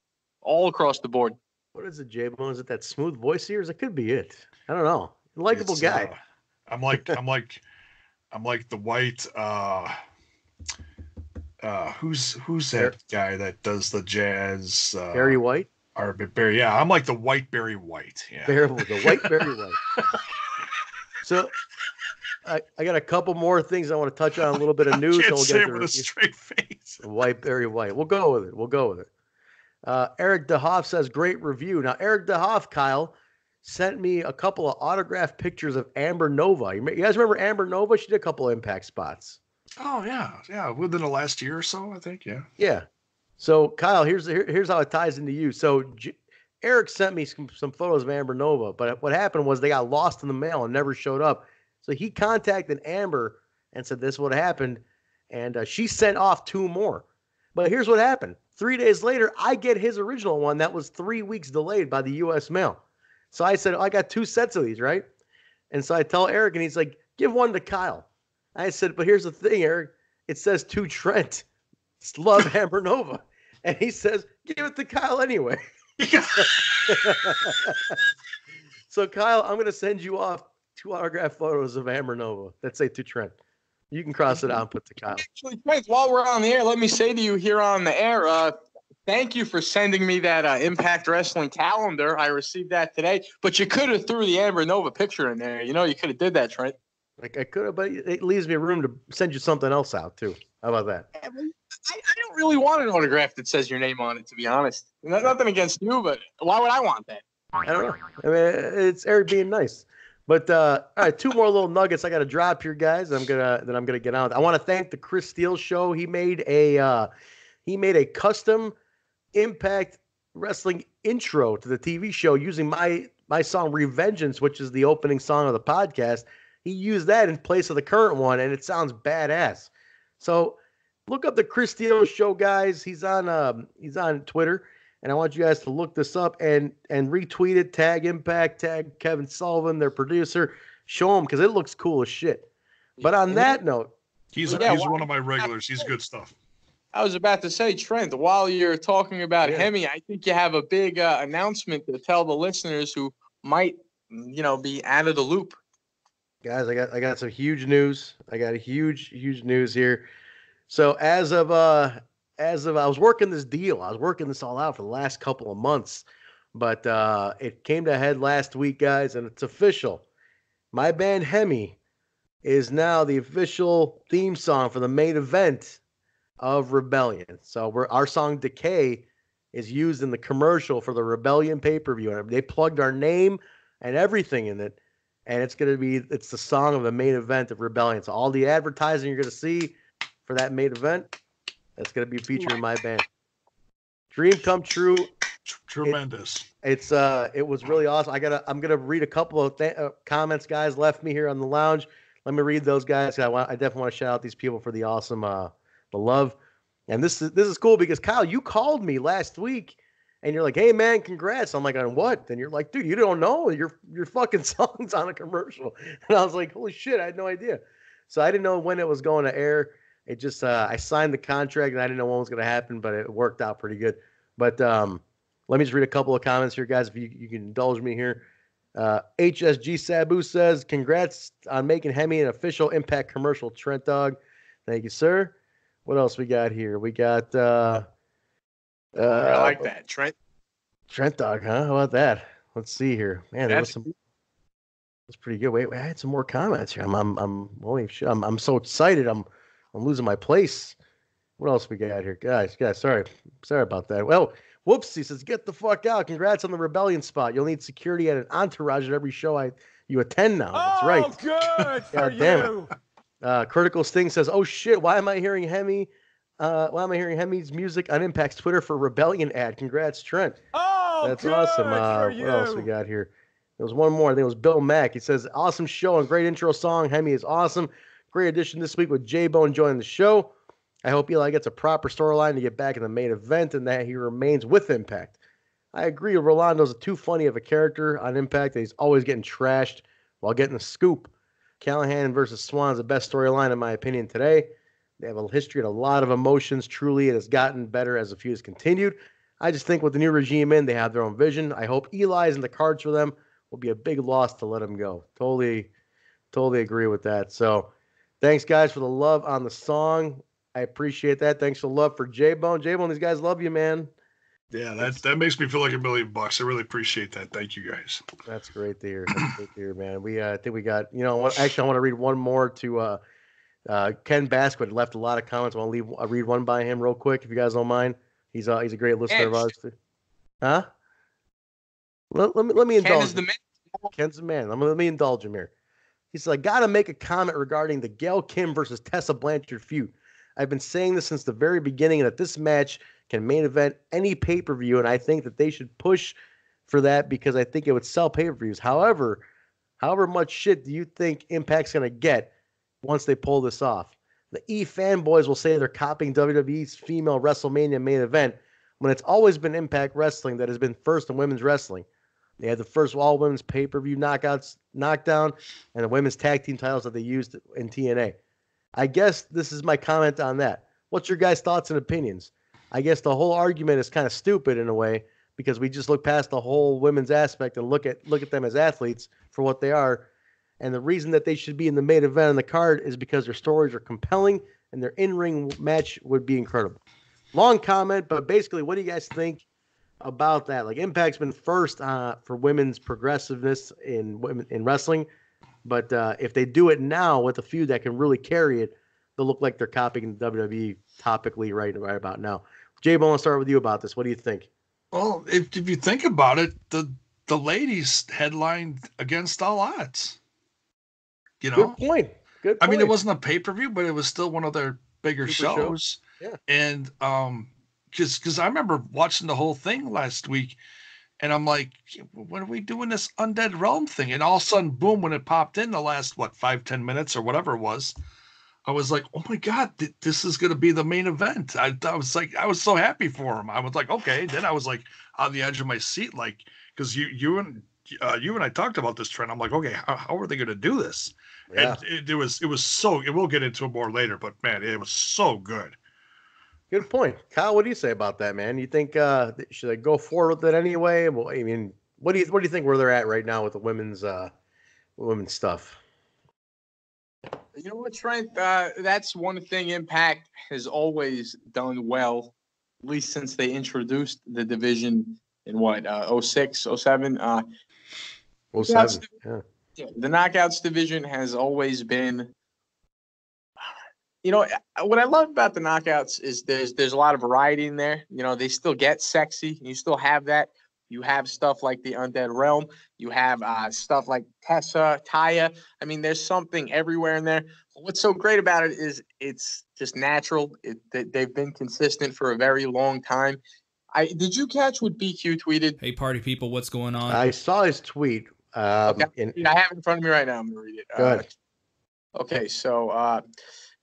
all across the board. What is it, Jaybone? Is it that smooth voice here? That could be it. I don't know. Likeable guy. I'm like the white who's that guy that does the jazz Barry White? Or Barry, yeah, I'm like the white Barry White. Yeah. The white Barry White. So I got a couple more things I want to touch on, a little bit of news. I can't say it with a straight face. White Barry White. We'll go with it. Eric DeHoff says great review. Now Eric DeHoff, Kyle, sent me a couple of autographed pictures of Amber Nova. You guys remember Amber Nova? She did a couple of Impact spots. Oh, yeah. Within the last year or so, I think, yeah. Yeah. So, Kyle, here's how it ties into you. So, Eric sent me some photos of Amber Nova, but what happened was they got lost in the mail and never showed up. So, he contacted Amber and said this is what happened, and she sent off two more. But here's what happened. 3 days later, I get his original one that was 3 weeks delayed by the U.S. mail. So I said, I got two sets of these, right? And so I tell Eric, and he's like, give one to Kyle. I said, but here's the thing, Eric. It says to Trent. It's love Amber Nova. And he says, give it to Kyle anyway. So, Kyle, I'm going to send you off two autographed photos of Amber Nova that say to Trent. You can cross it out and put to Kyle. Actually, Trent, while we're on the air, let me say to you here on the air, thank you for sending me that Impact Wrestling calendar. I received that today, but you could have threw the Amber Nova picture in there. You know, you could have did that, Trent. Like I could have, but it leaves me room to send you something else out too. How about that? I don't really want an autograph that says your name on it, to be honest. Nothing against you, but why would I want that? I don't know. I mean, it's Eric being nice. But all right, two more little nuggets I got to drop here, guys. I'm gonna get out. I want to thank the Chris Steele Show. He made a custom Impact Wrestling intro to the TV show using my song "Revengeance," which is the opening song of the podcast. He used that in place of the current one, and it sounds badass. So look up the Chris Steele Show, guys. He's on Twitter. And I want you guys to look this up and retweet it, tag Impact, tag Kevin Sullivan, their producer. Show him because it looks cool as shit. But on that note, he's one of my regulars. He's good stuff. I was about to say, Trent, while you're talking about Hemi, I think you have a big announcement to tell the listeners who might, be out of the loop. Guys, I got some huge news. I got a huge news here. So as of I was working this deal, I was working this all out for the last couple of months, but it came to a head last week, guys, and it's official. My band Hemi is now the official theme song for the main event of Rebellion. So our song "Decay" is used in the commercial for the Rebellion pay-per-view, and they plugged our name and everything in it, and it's the song of the main event of Rebellion. So all the advertising you're going to see for that main event, that's going to be featuring my band. Dream come true. Tremendous. It was really awesome. I'm going to read a couple of comments guys left me here on the lounge. Let me read those guys. I definitely want to shout out these people for the awesome the love. And this is cool because Kyle, you called me last week and you're like, "Hey man, congrats." I'm like, "On what?" And you're like, "Dude, you don't know. Your fucking song's on a commercial." And I was like, "Holy shit, I had no idea." So I didn't know when it was going to air. It just, I signed the contract and I didn't know what was going to happen, but it worked out pretty good. But let me just read a couple of comments here, guys, if you can indulge me here. HSG Sabu says, "Congrats on making Hemi an official Impact commercial, Trent Dog." Thank you, sir. What else we got here? We got... I like that, Trent. Trent Dog, huh? How about that? Let's see here. Man, that was pretty good. Wait, I had some more comments here. I'm so excited. I'm losing my place. What else we got here? Guys, sorry about that. Well, Whoopsie says, "Get the fuck out. Congrats on the Rebellion spot. You'll need security and an entourage at every show you attend now." That's right. Oh, good for you. Critical Sting says, "Oh shit, why am I hearing Hemi's music on Impact's Twitter for Rebellion ad? Congrats, Trent." Oh, that's awesome. What else we got here? There was one more. I think it was Bill Mack. He says, "Awesome show and great intro song. Hemi is awesome. Great addition this week with Jaybone joining the show. I hope Eli gets a proper storyline to get back in the main event and that he remains with Impact. I agree, Rolando's too funny of a character on Impact. He's always getting trashed while getting a scoop. Callihan versus Swan is the best storyline in my opinion today. They have a history and a lot of emotions. Truly, it has gotten better as the feud has continued. I just think with the new regime in, they have their own vision. I hope Eli's in the cards for them. Will be a big loss to let him go." Totally agree with that. So... thanks, guys, for the love on the song. I appreciate that. Thanks for the love for J-Bone. J-Bone, these guys love you, man. Yeah, that makes me feel like $1 million. I really appreciate that. Thank you, guys. That's great to hear. That's great to hear, man. We I think we got, actually, I want to read one more to Ken Basquith. Left a lot of comments. I want to read one by him real quick, if you guys don't mind. He's a great listener of ours. Too. Huh? Let me indulge. Ken is the man. Ken's the man. Let me indulge him here. He said, "I got to make a comment regarding the Gail Kim versus Tessa Blanchard feud. I've been saying this since the very beginning that this match can main event any pay-per-view, and I think that they should push for that because I think it would sell pay-per-views. However, however much shit do you think Impact's going to get once they pull this off? The E-fanboys will say they're copying WWE's female WrestleMania main event when it's always been Impact Wrestling that has been first in women's wrestling. They had the first all-women's pay-per-view Knockouts, Knockdown, and the women's tag team titles that they used in TNA. I guess this is my comment on that. What's your guys' thoughts and opinions? I guess the whole argument is kind of stupid in a way because we just look past the whole women's aspect and look at them as athletes for what they are. And the reason that they should be in the main event on the card is because their stories are compelling and their in-ring match would be incredible." Long comment, but basically, what do you guys think about that? Like, Impact's been first for women's progressiveness in wrestling, but if they do it now with a few that can really carry it, they'll look like they're copying WWE topically right about now. J-Bone, I'll start with you about this. What do you think? Well, if you think about it, the the ladies headlined Against All Odds. You know, good point. I mean, it wasn't a pay-per-view, but it was still one of their bigger shows. Yeah. And because I remember watching the whole thing last week, and I'm like, when are we doing this Undead Realm thing? And all of a sudden, boom, when it popped in the last, 5, 10 minutes or whatever it was, I was like, oh my God, this is going to be the main event. I was like, I was so happy for him. I was like, okay. Then I was like on the edge of my seat, like, because you and I talked about this, Trent. I'm like, okay, how are they going to do this? Yeah. And it was so, we'll get into it more later, but man, it was so good. Good point. Kyle, what do you say about that, man? You think, should they go forward with it anyway? Well, I mean, what do you think where they're at right now with the women's stuff? You know what, Trent? That's one thing Impact has always done well, at least since they introduced the division in 06, 07? 07, yeah. The Knockouts division has always been, you know, what I love about the Knockouts is there's a lot of variety in there. You know, they still get sexy. You still have that. You have stuff like the Undead Realm. You have stuff like Tessa, Taya. I mean, there's something everywhere in there. What's so great about it is it's just natural. They've been consistent for a very long time. Did you catch what BQ tweeted? Hey, party people, what's going on? I saw his tweet. I have it in front of me right now. I'm going to read it. Go ahead. Okay, so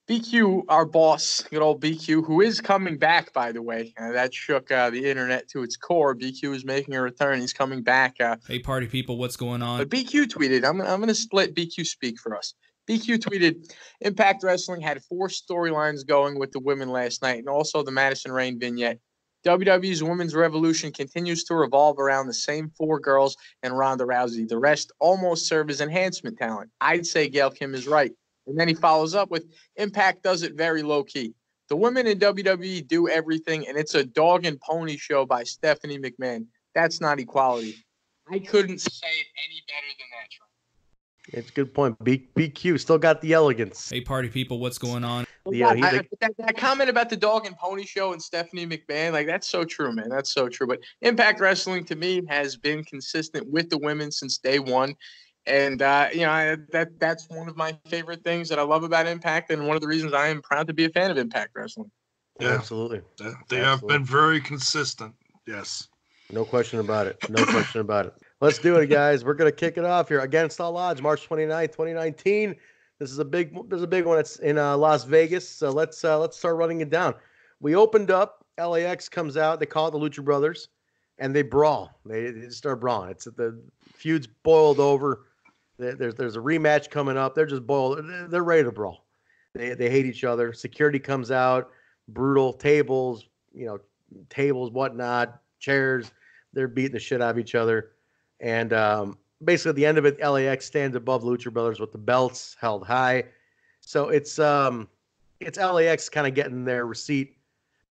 BQ, our boss, good old BQ, who is coming back, by the way. That shook the internet to its core. BQ is making a return. He's coming back. Hey, party people, what's going on? But BQ tweeted, I'm going to split BQ speak for us. BQ tweeted, Impact Wrestling had 4 storylines going with the women last night and also the Madison Rain vignette. WWE's Women's Revolution continues to revolve around the same 4 girls and Ronda Rousey. The rest almost serve as enhancement talent. I'd say Gail Kim is right. And then he follows up with, Impact does it very low-key. The women in WWE do everything, and it's a dog and pony show by Stephanie McMahon. That's not equality. I couldn't say it any better than that, Trump. It's a good point. BQ still got the elegance. Hey, party people, what's going on? Yeah, that comment about the dog and pony show and Stephanie McMahon, like, that's so true, man. That's so true. But Impact Wrestling, to me, has been consistent with the women since day one. And, you know, that's one of my favorite things that I love about Impact and one of the reasons I am proud to be a fan of Impact Wrestling. Yeah, absolutely. They have been very consistent. Yes. No question about it. No question about it. Let's do it, guys. We're going to kick it off here. Against All Odds, March 29th, 2019. This is a big one. It's in Las Vegas. So let's start running it down. We opened up. LAX comes out. They call it the Lucha Brothers. And they brawl. They start brawling. It's the feud's boiled over. There's a rematch coming up. They're just boiled. They're ready to brawl. They hate each other. Security comes out. Brutal tables, you know, whatnot, chairs. They're beating the shit out of each other. And basically at the end of it, LAX stands above Lucha Brothers with the belts held high. So it's LAX kind of getting their receipt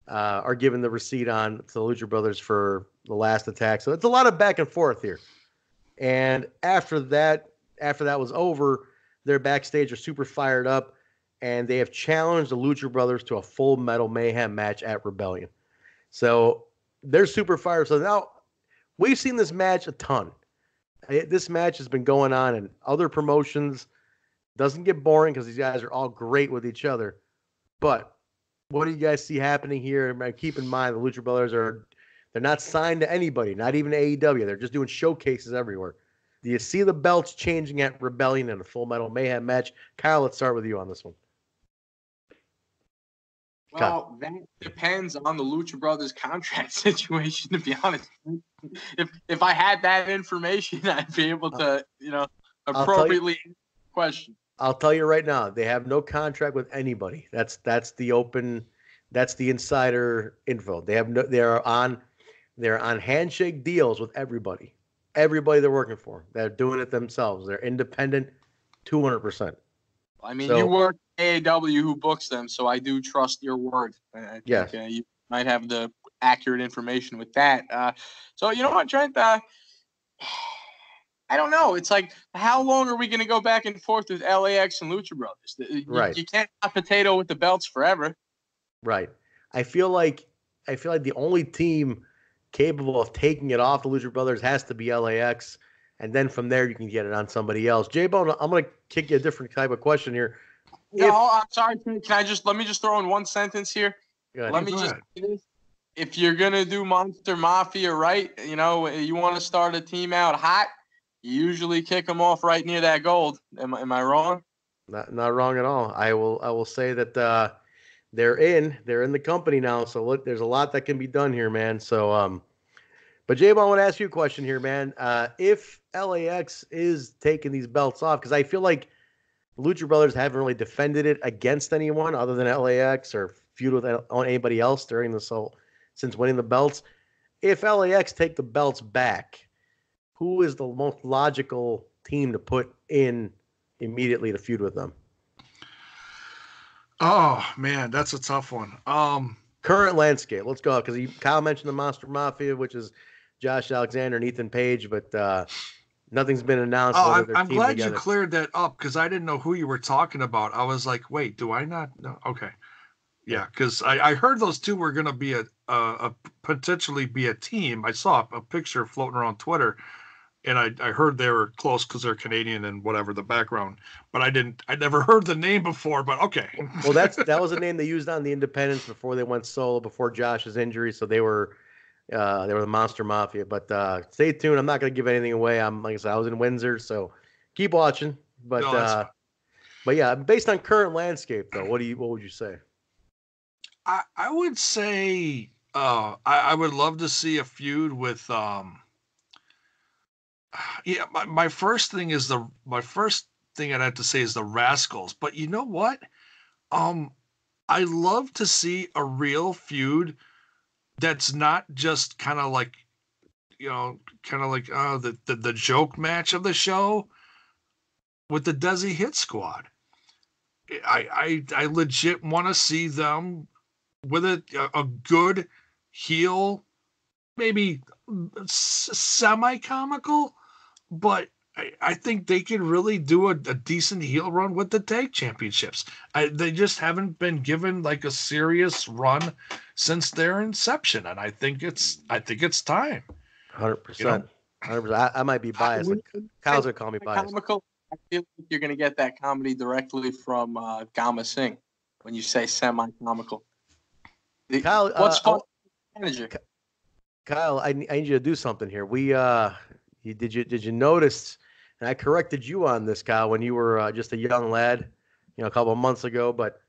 or giving the receipt on to the Lucha Brothers for the last attack. So it's a lot of back and forth here. And after that was over, they're backstage are super fired up, and they have challenged the Lucha Brothers to a full metal mayhem match at Rebellion. So they're super fired. So now we've seen this match a ton. This match has been going on in other promotions. Doesn't get boring because these guys are all great with each other. But what do you guys see happening here? Keep in mind the Lucha Brothers they're not signed to anybody, not even AEW. They're just doing showcases everywhere. Do you see the belts changing at Rebellion in a Full Metal Mayhem match? Kyle, let's start with you on this one. Well, that depends on the Lucha Brothers contract situation, to be honest. If I had that information, I'd be able to, you know, appropriately question. I'll tell you right now, they have no contract with anybody. That's the insider info. They're on handshake deals with everybody. Everybody they're working for. They're doing it themselves. They're independent 200%. I mean, you work AEW who books them, so I do trust your word. I think you might have the accurate information with that. So, you know what, Trent? I don't know. It's like, how long are we going to go back and forth with LAX and Lucha Brothers? Right. You can't have potato with the belts forever. Right. I feel like the only team capable of taking it off the Lucha Brothers has to be LAX. And then from there, you can get it on somebody else. Jaybone, I'm going to kick you a different type of question here. No, I'm sorry. Can I just, let me just throw in one sentence here? Let me just say this. If you're going to do Monster Mafia right, you know, you want to start a team out hot, you usually kick them off right near that gold. Am I wrong? Not wrong at all. I will say that they're in the company now. So look, there's a lot that can be done here, man. So, but Jaybone, I want to ask you a question here, man. If LAX is taking these belts off, because I feel like the Lucha Brothers haven't really defended it against anyone other than LAX or feud with anybody else during this whole since winning the belts. If LAX take the belts back, who is the most logical team to put in immediately to feud with them? Oh man, that's a tough one. Current landscape. Let's go, because Kyle mentioned the Monster Mafia, which is Josh Alexander and Ethan Page, but nothing's been announced. Oh, I'm glad together. You cleared that up, because I didn't know who you were talking about. I was like, wait, do I not know? Okay, yeah, because I heard those two were going to be a potentially be a team. I saw a picture floating around Twitter. And I heard they were close because they're Canadian and whatever the background, but I never heard the name before, but okay. Well, that was a name they used on the independents before they went solo, before Josh's injury. So they were the Monster Mafia, but stay tuned. I'm not going to give anything away. Like I said, I was in Windsor, so keep watching, but, no, but yeah, based on current landscape though, what would you say? I would say, I would love to see a feud with, yeah, my first thing I'd have to say is the Rascals, but you know what? I love to see a real feud that's not just kind of like, you know, the joke match of the show with the Desi Hit Squad. I legit want to see them with a good heel, maybe semi-comical. But I think they could really do a decent heel run with the tag championships. They just haven't been given like a serious run since their inception, and I think it's time. 100%. You know? 100%. I might be biased. Like, Kyle's gonna call me biased. Comical, I feel like you're gonna get that comedy directly from Gama Singh when you say semi-comical. Kyle, what's called manager? Kyle, I need you to do something here. We did you notice? And I corrected you on this, Kyle, when you were just a young lad, you know, a couple of months ago. But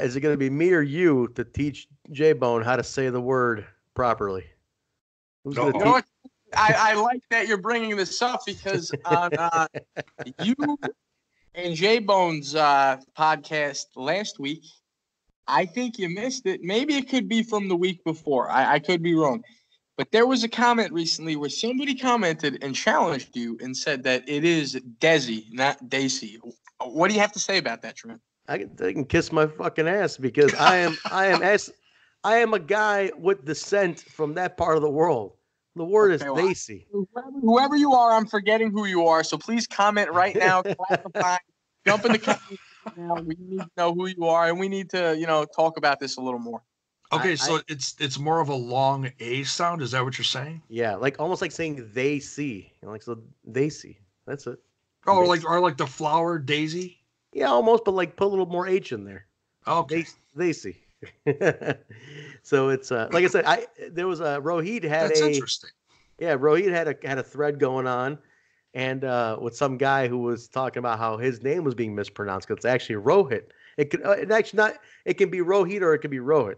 is it going to be me or you to teach Jaybone how to say the word properly? You know what? I like that you're bringing this up, because on you and Jaybone's podcast last week, I think you missed it. Maybe it could be from the week before. I could be wrong. But there was a comment recently where somebody commented and challenged you and said that it is Desi, not Daisy. What do you have to say about that, Trent? They can kiss my fucking ass, because I am a guy with descent from that part of the world. The word is Daisy. Whoever you are, I'm forgetting who you are. So please comment right now. Classify. Jump in the comments. Now we need to know who you are, and we need to, you know, talk about this a little more. Okay, so it's more of a long A sound. Is that what you're saying? Yeah, like almost like saying they see, you know, like so they see. That's it. Oh, they like see. Or like the flower daisy. Yeah, almost, but like put a little more H in there. Okay, they see. So it's like I said, Rohit had a thread going on. And with some guy who was talking about how his name was being mispronounced, because it's actually Rohit. It can be Rohit or it can be Rohit.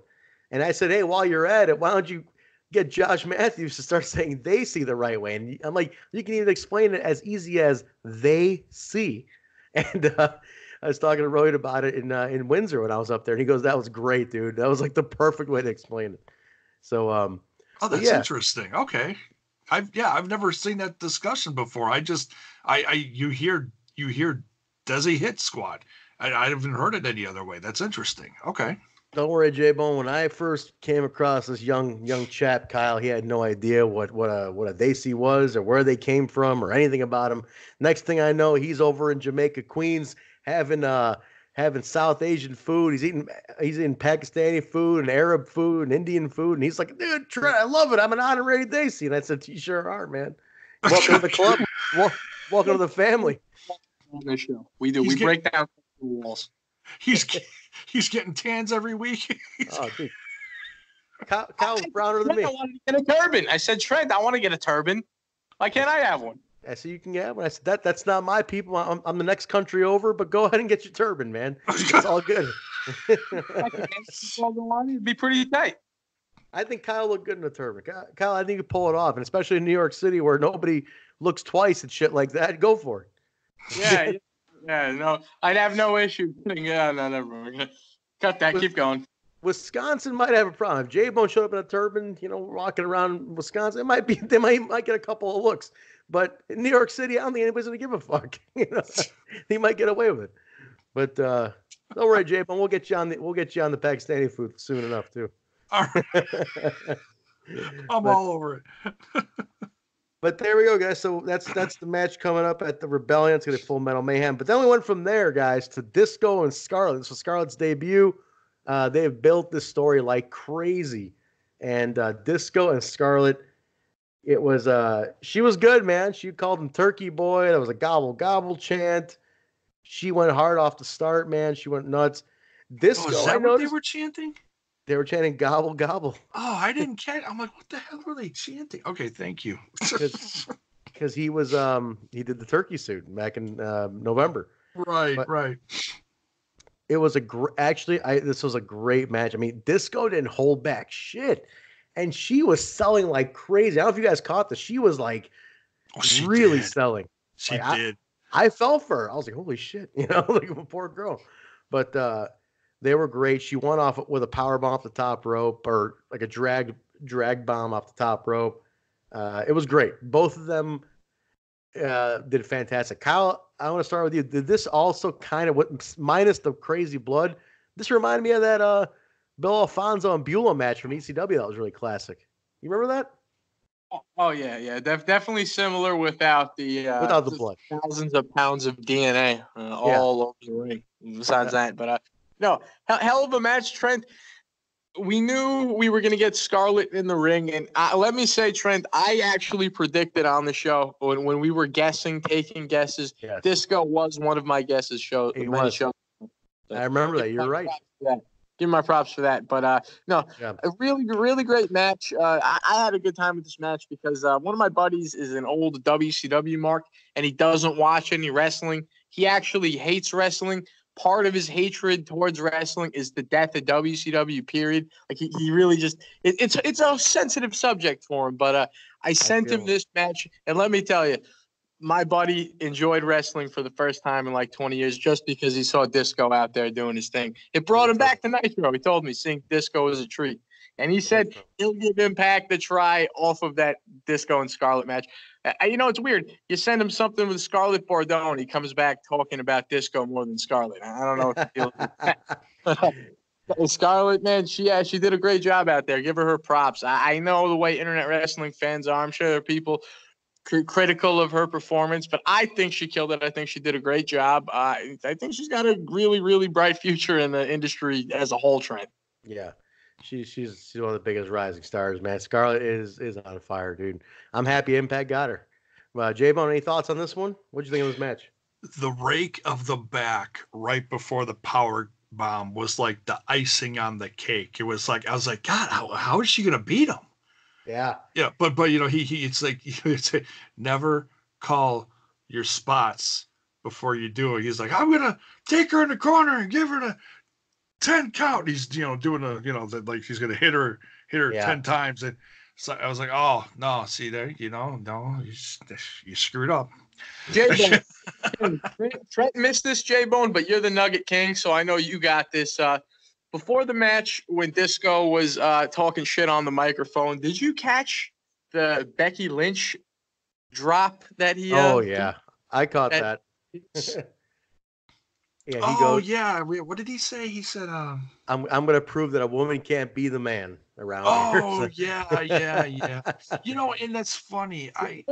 And I said, hey, while you're at it, why don't you get Josh Matthews to start saying they see the right way? And I'm like, you can even explain it as easy as they see. And I was talking to Rohit about it in Windsor when I was up there, and he goes, that was great, dude. That was like the perfect way to explain it. So, oh, that's interesting. Okay. I've never seen that discussion before. You hear Desi Hit Squad. I haven't heard it any other way. That's interesting. Okay. Don't worry, Jaybone. When I first came across this young chap, Kyle, he had no idea what a Desi was or where they came from or anything about him. Next thing I know, he's over in Jamaica, Queens, having having South Asian food. He's eating Pakistani food and Arab food and Indian food. And he's like, dude, Trent, I love it. I'm an honorary Desi. And I said, you sure are, man. Welcome to the club. Welcome to the family. We do. We break down the walls. He's getting tans every week. Oh, dude. Kyle's browner than me. I want to get a turban. I said, Trent, I want to get a turban. Why can't I have one? I said, you can get one. I said, that's not my people. I'm the next country over, but go ahead and get your turban, man. It's all good. It'd be pretty tight. I think Kyle looked good in a turban. Kyle, I think you pull it off, and especially in New York City where nobody looks twice at shit like that. Go for it. Yeah, yeah, no, I'd have no issue. Yeah, no, never mind. Cut that. Keep going. Wisconsin might have a problem. If Jaybone showed up in a turban, you know, walking around Wisconsin, it might be they might get a couple of looks. But in New York City, I don't think anybody's gonna give a fuck. You know, he might get away with it. But don't worry, Jaybone, we'll get you on the Pakistani food soon enough too. All right. I'm all over it. But there we go, guys. So that's the match coming up at the Rebellion. It's gonna be Full Metal Mayhem. But then we went from there, guys, to Disco and Scarlett. This was Scarlett's debut. They have built this story like crazy, and Disco and Scarlett, it was she was good, man. She called him Turkey Boy. That was a gobble gobble chant. She went hard off the start, man. She went nuts. Disco, is that what they were chanting? They were chanting gobble gobble. Oh, I didn't catch. I'm like, what the hell were they chanting? Okay, thank you. Because he was he did the turkey suit back in November. Right, but, right. It was this was a great match. I mean, Disco didn't hold back shit. And she was selling like crazy. I don't know if you guys caught this. She was like selling. She like, did. I fell for her. I was like, holy shit. You know, like a poor girl. But they were great. She went off with a power bomb off the top rope or like a drag bomb off the top rope. It was great. Both of them did fantastic. Kyle, I want to start with you. Did this also kind of, minus the crazy blood, this reminded me of that Bill Alfonso and Beulah match from ECW that was really classic. You remember that? Oh yeah. Definitely similar without the blood. Thousands of pounds of DNA all over the ring. Besides that, but no, hell of a match, Trent. We knew we were going to get Scarlett in the ring, and let me say, Trent, I actually predicted on the show when we were taking guesses. Yes. Disco was one of my guesses. Show. I remember that. You're right. Give me my props for that. But a really, really great match. I had a good time with this match because one of my buddies is an old WCW mark, and he doesn't watch any wrestling. He actually hates wrestling. Part of his hatred towards wrestling is the death of WCW, period. Like he really just it's a sensitive subject for him. But I sent him this match, and let me tell you, my buddy enjoyed wrestling for the first time in like 20 years just because he saw Disco out there doing his thing. It brought him back to Nitro. He told me seeing Disco was a treat. And he said he'll give Impact a try off of that Disco and Scarlett match. You know, it's weird. You send him something with Scarlett Bordeaux, and he comes back talking about Disco more than Scarlett. I don't know if Scarlett, man, she did a great job out there. Give her props. I know the way internet wrestling fans are. I'm sure there are people critical of her performance, but I think she killed it. I think she did a great job. I think she's got a really, really bright future in the industry as a whole, Trent. Yeah. She's one of the biggest rising stars, man. Scarlett is on fire, dude. I'm happy Impact got her. Jaybone, any thoughts on this one? What do you think of this match? The rake of the back right before the power bomb was like the icing on the cake. It was like I was like, God, how is she gonna beat him? Yeah, yeah. But you know he it's like never call your spots before you do it. He's like, I'm gonna take her in the corner and give her the 10 count. He's doing a like he's gonna hit her 10 times, and so I was like, oh no, see there, you screwed up. Jaybone, Trent missed this, Jaybone, but you're the Nugget King, so I know you got this. Before the match, when Disco was talking shit on the microphone, did you catch the Becky Lynch drop that he? Oh yeah, I caught that. Yeah, he goes, yeah. What did he say? He said, I'm going to prove that a woman can't be the man around here. Oh, yeah. You know, and that's funny. I've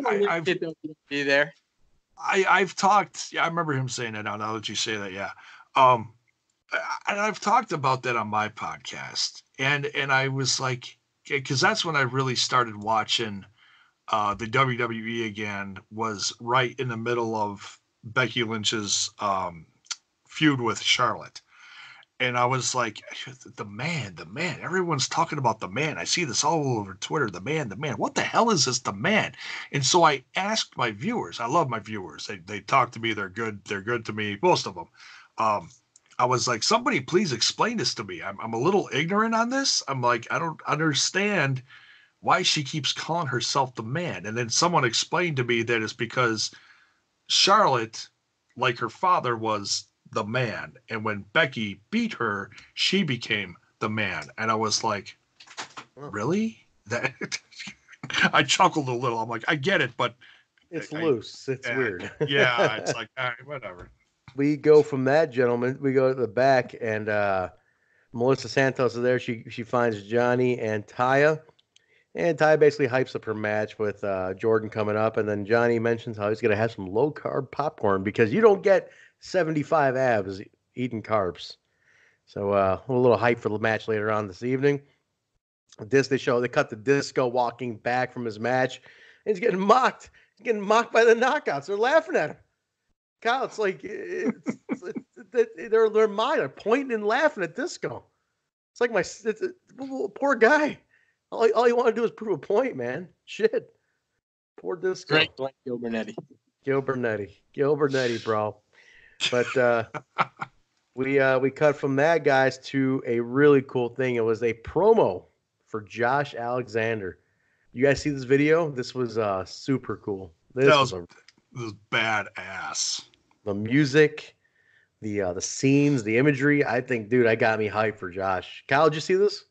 talked. Yeah, I remember him saying that now that you say that, yeah. and I've talked about that on my podcast, and I was like, because that's when I really started watching the WWE again, was right in the middle of Becky Lynch's feud with Charlotte. And I was like, the man, everyone's talking about the man. I see this all over Twitter, the man, what the hell is this, the man? And so I asked my viewers, I love my viewers. They talk to me. They're good to me. Most of them. I was like, somebody please explain this to me. I'm a little ignorant on this. I'm like, I don't understand why she keeps calling herself the man. And then someone explained to me that it's because Charlotte, like her father, was the man. And when Becky beat her, she became the man. And I was like, really? That I chuckled a little. I'm like, I get it, but it's loose. It's weird. Yeah. It's like, all right, whatever. We go from that, gentleman, we go to the back, and Melissa Santos is there. She finds Johnny and Taya. And Taya basically hypes up her match with Jordynne coming up. And then Johnny mentions how he's going to have some low-carb popcorn because you don't get 75 abs eating carbs. So a little hype for the match later on this evening. They cut the Disco walking back from his match. And he's getting mocked. He's getting mocked by the Knockouts. They're laughing at him. Kyle, it's like they're mine. They're pointing and laughing at Disco. It's like poor guy. All you want to do is prove a point, man. Shit. Poor Disco. Great, like Gilbernetti, bro. But we cut from that, guys, to a really cool thing. It was a promo for Josh Alexander. You guys see this video? This was super cool. This was badass. The music, the scenes, the imagery. I think, dude, I got me hyped for Josh. Kyle, did you see this?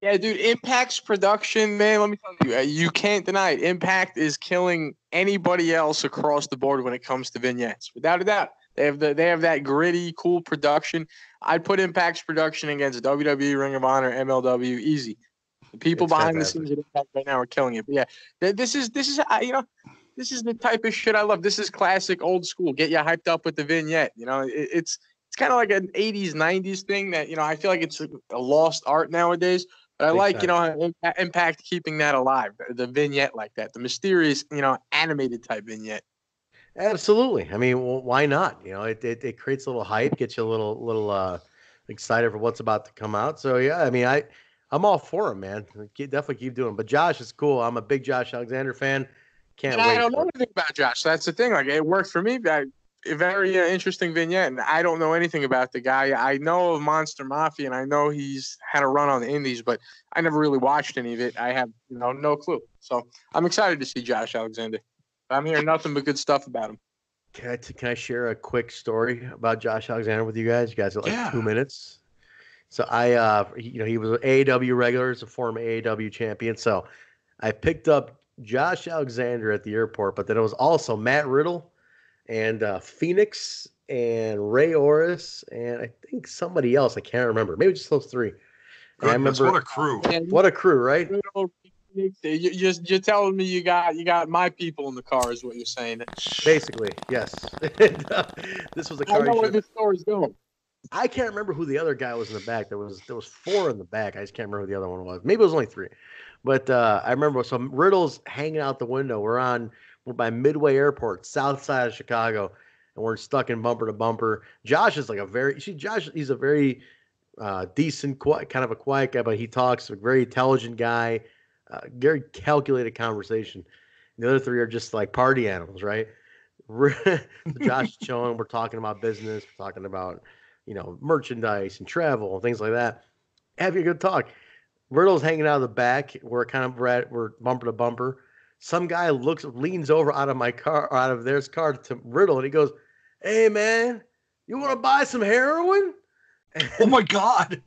Yeah, dude, Impact's production, man, let me tell you, you can't deny it. Impact is killing anybody else across the board when it comes to vignettes. Without a doubt. They have that gritty, cool production. I'd put Impact's production against WWE, Ring of Honor, MLW, easy. The people behind the scenes at Impact right now are killing it. But yeah, this is the type of shit I love. This is classic old school. Get you hyped up with the vignette. You know, it's kind of like an 80s, 90s thing that, you know, I feel like it's a lost art nowadays. But I like, you know, Impact keeping that alive, the vignette like that, the mysterious, you know, animated type vignette. Absolutely. I mean, well, why not? You know, it creates a little hype, gets you a little excited for what's about to come out. So, yeah, I mean, I'm all for him, man. Definitely keep doing it. But Josh is cool. I'm a big Josh Alexander fan. I don't know anything about Josh. That's the thing. Like, it worked for me. A very interesting vignette, and I don't know anything about the guy. I know of Monster Mafia, and I know he's had a run on the indies, but I never really watched any of it. I have no clue. So I'm excited to see Josh Alexander. I'm hearing nothing but good stuff about him. Can I share a quick story about Josh Alexander with you guys? You guys have 2 minutes. So he was an AEW regular. He's a former AEW champion. So I picked up Josh Alexander at the airport, but then it was also Matt Riddle and Phoenix and Ray Orris and I think somebody else. I can't remember. Maybe just those three. And I remember, what a crew. What a crew, right? You're telling me you got my people in the car is what you're saying. Basically, yes. This was a car. I know where this story's going. I can't remember who the other guy was in the back. There was four in the back. I just can't remember who the other one was. Maybe it was only three. But I remember some Riddle's hanging out the window. We're by Midway Airport, south side of Chicago, and we're stuck in bumper to bumper. Josh is like he's a very decent, kind of a quiet guy, but he talks, a very intelligent guy, very calculated conversation. And the other three are just like party animals, right? Josh is chilling. We're talking about business. We're talking about, merchandise and travel and things like that. Having a good talk. Riddle's hanging out of the back. We're bumper to bumper. Some guy leans over out of my car, or out of theirs car to Riddle, and he goes, "Hey man, you want to buy some heroin?" And, oh my god!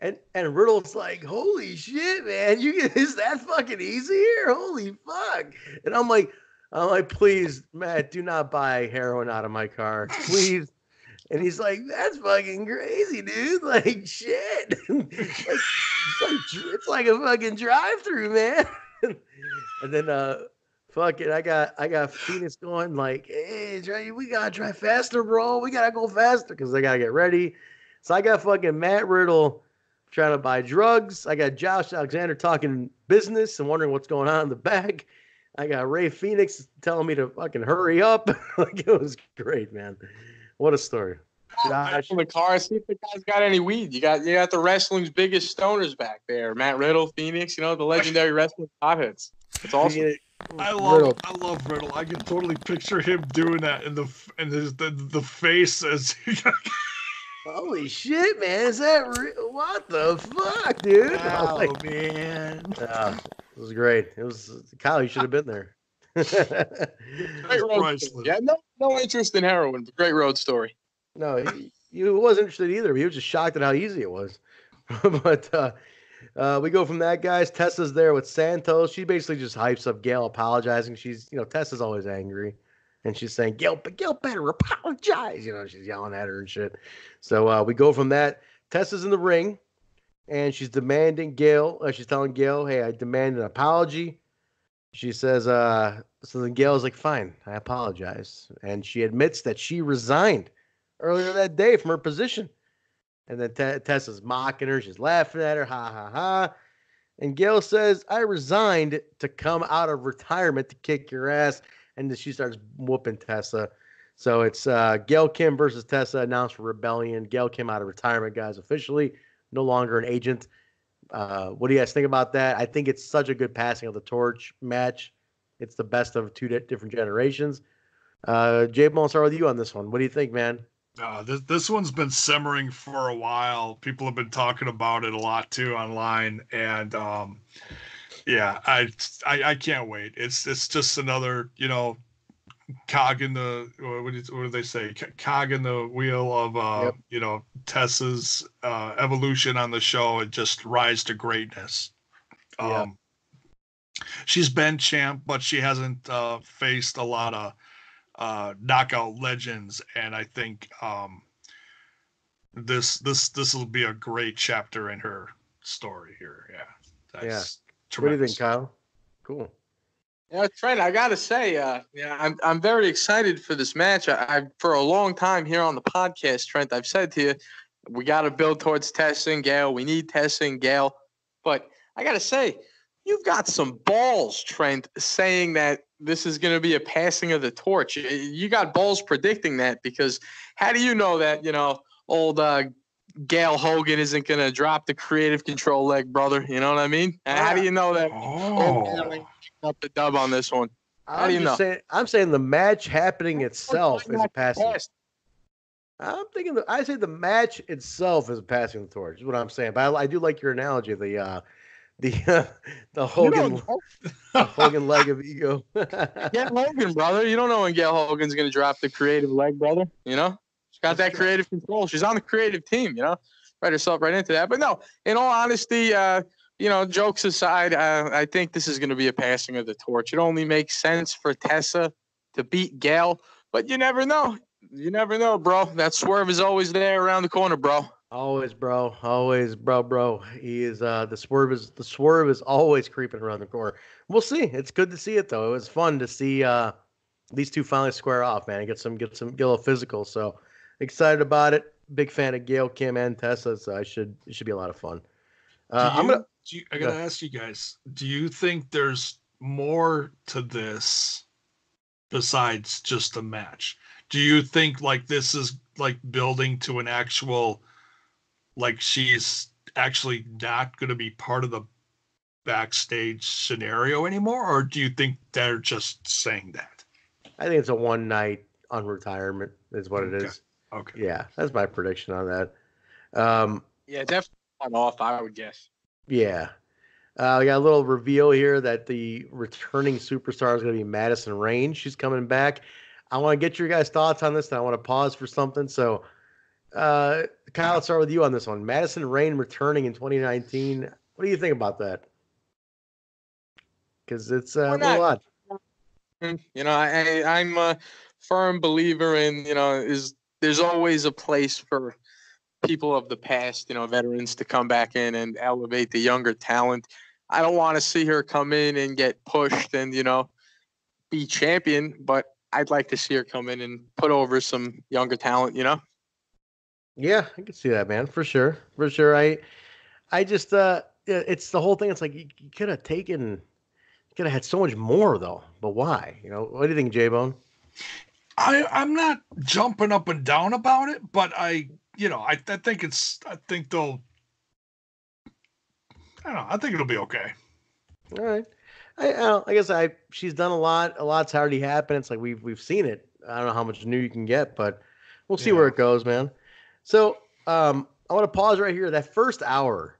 And Riddle's like, "Holy shit, man! Is that fucking easy here? Holy fuck!" And I'm like, please, Matt, do not buy heroin out of my car, please. And he's like, "That's fucking crazy, dude! Like shit! It's like a fucking drive-through, man." And then, fuck it, I got Phoenix going like, "Hey, we gotta try faster, bro. We gotta go faster because I gotta get ready. So I got fucking Matt Riddle trying to buy drugs. I got Josh Alexander talking business and wondering what's going on in the back. I got Ray Phoenix telling me to fucking hurry up. Like, it was great, man. What a story. From the car, see if the guy's got any weed. You got the wrestling's biggest stoners back there. Matt Riddle, Phoenix, you know, the legendary wrestling hot hits. It's awesome. Yeah. I love Riddle. I can totally picture him doing that in his face as holy shit, man. Is that real? What the fuck, dude? Wow, like, man. It was great. It was Kyle, you should have been there. Great road story. Yeah, no interest in heroin, but great road story. No, he wasn't interested either. He was just shocked at how easy it was. But we go from that, guys. Tessa's there with Santos. She basically just hypes up Gail apologizing. She's, you know, Tessa's always angry. And she's saying, Gail better apologize. You know, she's yelling at her and shit. So we go from that. Tessa's in the ring. And she's demanding Gail. She's telling Gail, hey, I demand an apology. She says, so then Gail's like, fine, I apologize. And she admits that she resigned earlier that day from her position. And then Tessa's mocking her. She's laughing at her. Ha, ha, ha. And Gail says, I resigned to come out of retirement to kick your ass. And then she starts whooping Tessa. So it's Gail Kim versus Tessa, announced for Rebellion. Gail Kim out of retirement, guys, officially. No longer an agent. What do you guys think about that? I think it's such a good passing of the torch match. It's the best of two different generations. Jaybone, I'll start with you on this one. What do you think, man? This one's been simmering for a while. People have been talking about it a lot, too, online. And, yeah, I can't wait. It's just another, you know, cog in the what do they say? Cog in the wheel of yep. You know, Tessa's evolution on the show and just rise to greatness. She's been champ, but she hasn't faced a lot of knockout legends, and I think this will be a great chapter in her story here. Yeah, that's tremendous. What do you think, Kyle? Cool. You know, Trent, I gotta say, yeah, I'm very excited for this match. I for a long time here on the podcast, Trent, I've said to you, we gotta build towards Tessa and Gail. We need Tessa and Gail, but I gotta say, you've got some balls, Trent, saying that this is gonna be a passing of the torch. You got balls predicting that, because how do you know that, you know, old Gail Hogan isn't gonna drop the creative control leg, brother? You know what I mean? And how do you know that? Oh. Up the dub on this one. How do you know? I'm saying the match happening itself is a passing. I say the match itself is a passing the torch. Is what I'm saying. But I do like your analogy of the Hogan Hogan leg of ego. Yeah, Hogan, brother. You don't know when Gail Hogan's going to drop the creative leg, brother. You know, she's got that creative control. She's on the creative team. You know, write herself right into that. But no, in all honesty. You know, jokes aside, I think this is going to be a passing of the torch. It only makes sense for Tessa to beat Gail, but you never know. You never know, bro. That swerve is always there around the corner, bro. Always, bro. Always, bro. He is the swerve is always creeping around the corner. We'll see. It's good to see it though. It was fun to see these two finally square off, man, and get a little physical. So excited about it. Big fan of Gail Kim and Tessa, so it should be a lot of fun. I gotta ask you guys, do you think there's more to this besides just a match? Do you think like this is like building to an actual, like she's actually not going to be part of the backstage scenario anymore? Or do you think they're just saying that? I think it's a one night on retirement is what it is. Okay. Yeah. That's my prediction on that. Yeah, definitely off, I would guess. Yeah. We got a little reveal here that the returning superstar is going to be Madison Rain. She's coming back. I want to get your guys' thoughts on this, and I want to pause for something. So, Kyle, let's start with you on this one. Madison Rain returning in 2019. What do you think about that? Because it's a lot. You know, I'm a firm believer in, you know, there's always a place for people of the past, you know, veterans to come back in and elevate the younger talent. I don't want to see her come in and get pushed and, you know, be champion, but I'd like to see her come in and put over some younger talent, you know? Yeah, I can see that, man. For sure. For sure. I just, it's the whole thing. It's like, you could have taken, could have had so much more though, but why, you know? What do you think, J-Bone? I'm not jumping up and down about it, but I think it's, I think it'll be okay. All right. I guess she's done a lot. A lot's already happened. It's like we've seen it. I don't know how much new you can get, but we'll see where it goes, man. So I want to pause right here. That first hour,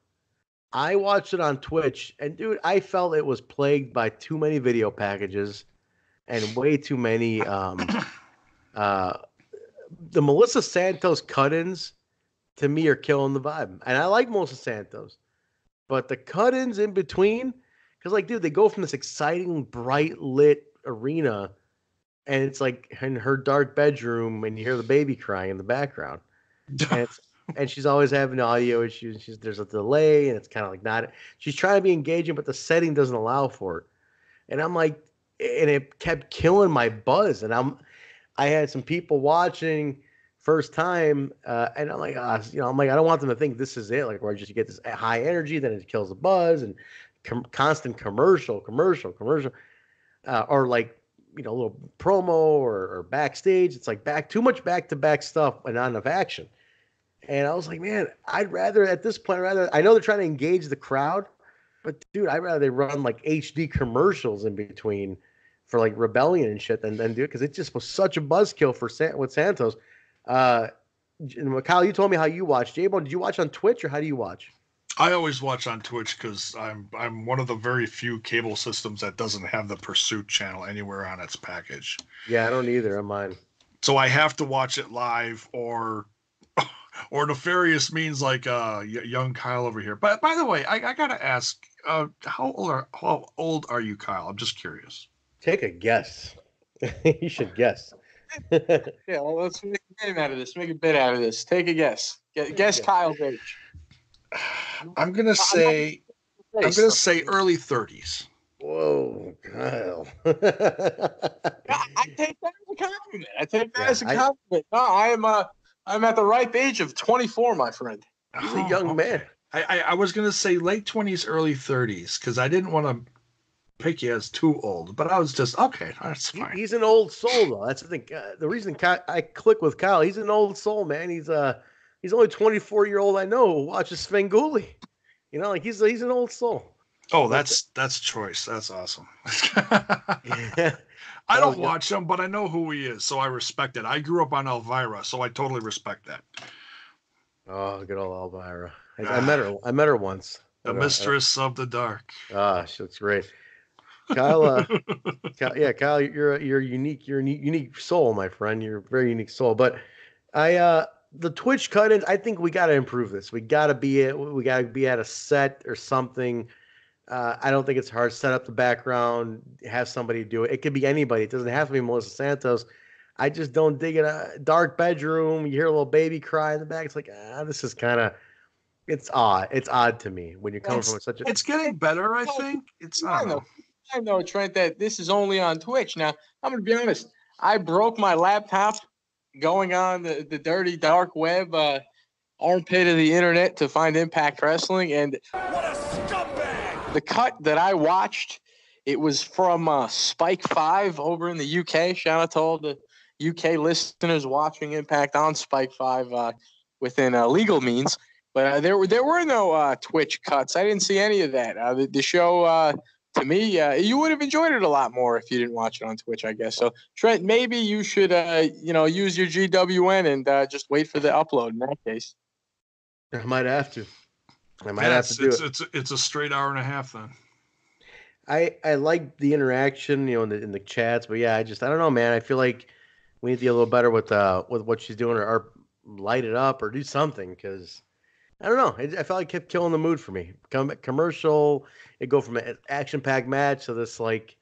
I watched it on Twitch, and dude, I felt it was plagued by too many video packages and way too many. The Melissa Santos cut-ins to me are killing the vibe, and I like Melissa Santos, but the cut-ins in between. Because, like, dude, they go from this exciting, bright, lit arena, and it's like in her dark bedroom, and you hear the baby crying in the background. And she's always having audio issues. There's a delay, and it's kind of like not – she's trying to be engaging, but the setting doesn't allow for it. And I'm like – and it kept killing my buzz. And I had some people watching first time, and I'm like, I don't want them to think this is it, like where you get this high energy, then it kills the buzz, and – constant commercial, or like, you know, a little promo or backstage. It's like too much back-to-back stuff and not enough action. And I was like, man, I'd rather at this point, I know they're trying to engage the crowd, but dude, I'd rather they run like HD commercials in between for like Rebellion and shit than do it, because it just was such a buzzkill for with Santos. Kyle, you told me how you watched. Jaybone, did you watch on Twitch or how do you watch? I always watch on Twitch because I'm one of the very few cable systems that doesn't have the Pursuit channel anywhere on its package. Yeah, I don't either on mine. So I have to watch it live or nefarious means like young Kyle over here. But by the way, I gotta ask, how old are you, Kyle? I'm just curious. Take a guess. You should guess. Yeah, well, let's make a game out of this. Make a bit out of this. Take a guess. Guess Kyle's age. I'm gonna say early 30s. Whoa, Kyle! I take that as a compliment. No, I'm at the ripe age of 24, my friend. He's a young man. I was gonna say late 20s, early 30s, because I didn't want to pick you as too old, but I was just okay. That's fine. He's an old soul, though. That's the thing. The reason I click with Kyle, he's an old soul, man. He's only 24-year-old I know who watches Svengoolie. You know, like he's an old soul. Oh, that's choice. That's awesome. Yeah. I don't watch him, but I know who he is, so I respect it. I grew up on Elvira, so I totally respect that. Oh, good old Elvira. I met her once. The Mistress of the Dark. Ah, she looks great. Kyle, Kyle, you're a unique soul, my friend. You're a very unique soul. But the Twitch cut-ins, I think we got to improve this. We got to be at a set or something. I don't think it's hard. Set up the background, have somebody do it. It could be anybody. It doesn't have to be Melissa Santos. I just don't dig it. Dark bedroom, you hear a little baby cry in the back. It's like, this is kind of, it's odd. It's odd to me when you're coming from such a... It's getting better, I think. I know, Trent, that this is only on Twitch. Now, I'm going to be honest. I broke my laptop going on the dirty dark web, armpit of the internet to find Impact Wrestling, and what a scumbag! The cut that I watched, it was from Spike 5 over in the UK. Shout out to all the UK listeners watching Impact on Spike 5 within legal means. But there were no Twitch cuts. I didn't see any of that. The show, to me, you would have enjoyed it a lot more if you didn't watch it on Twitch, I guess. So, Trent, maybe you should, use your GWN and just wait for the upload. In that case, I might have to. I might have to do it. It's a straight hour and a half then. I like the interaction, in the chats, but yeah, I don't know, man. I feel like we need to be a little better with what she's doing, or light it up, or do something, because I don't know. I felt like it kept killing the mood for me. Commercial, it go from an action-packed match to this like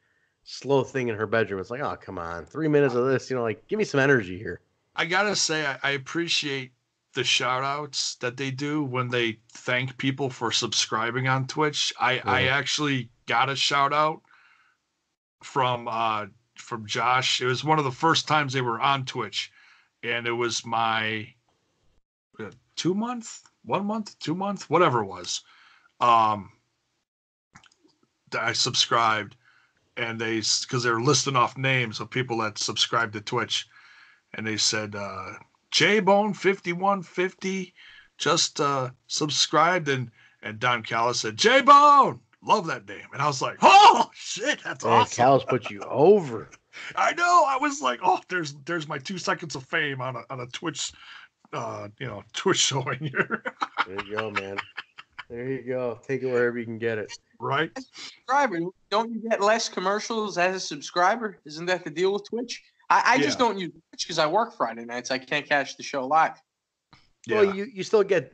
slow thing in her bedroom. It's like, oh come on, 3 minutes of this. Like give me some energy here. I gotta say, I appreciate the shout-outs that they do when they thank people for subscribing on Twitch. I actually got a shout-out from Josh. It was one of the first times they were on Twitch, and it was my 1 month, 2 months, whatever it was. I subscribed, and they, because they're listing off names of people that subscribed to Twitch, and they said, Jaybone 5150 just subscribed, and Don Callis said, Jaybone, love that name. And I was like, oh shit, that's awesome. Callis put you over. I know. I was like, oh, there's my 2 seconds of fame on a Twitch, Twitch showing here. There you go, man. There you go. Take it wherever you can get it. Right. As a subscriber, don't you get less commercials as a subscriber? Isn't that the deal with Twitch? I just don't use Twitch because I work Friday nights. I can't catch the show live. Yeah. Well, you still get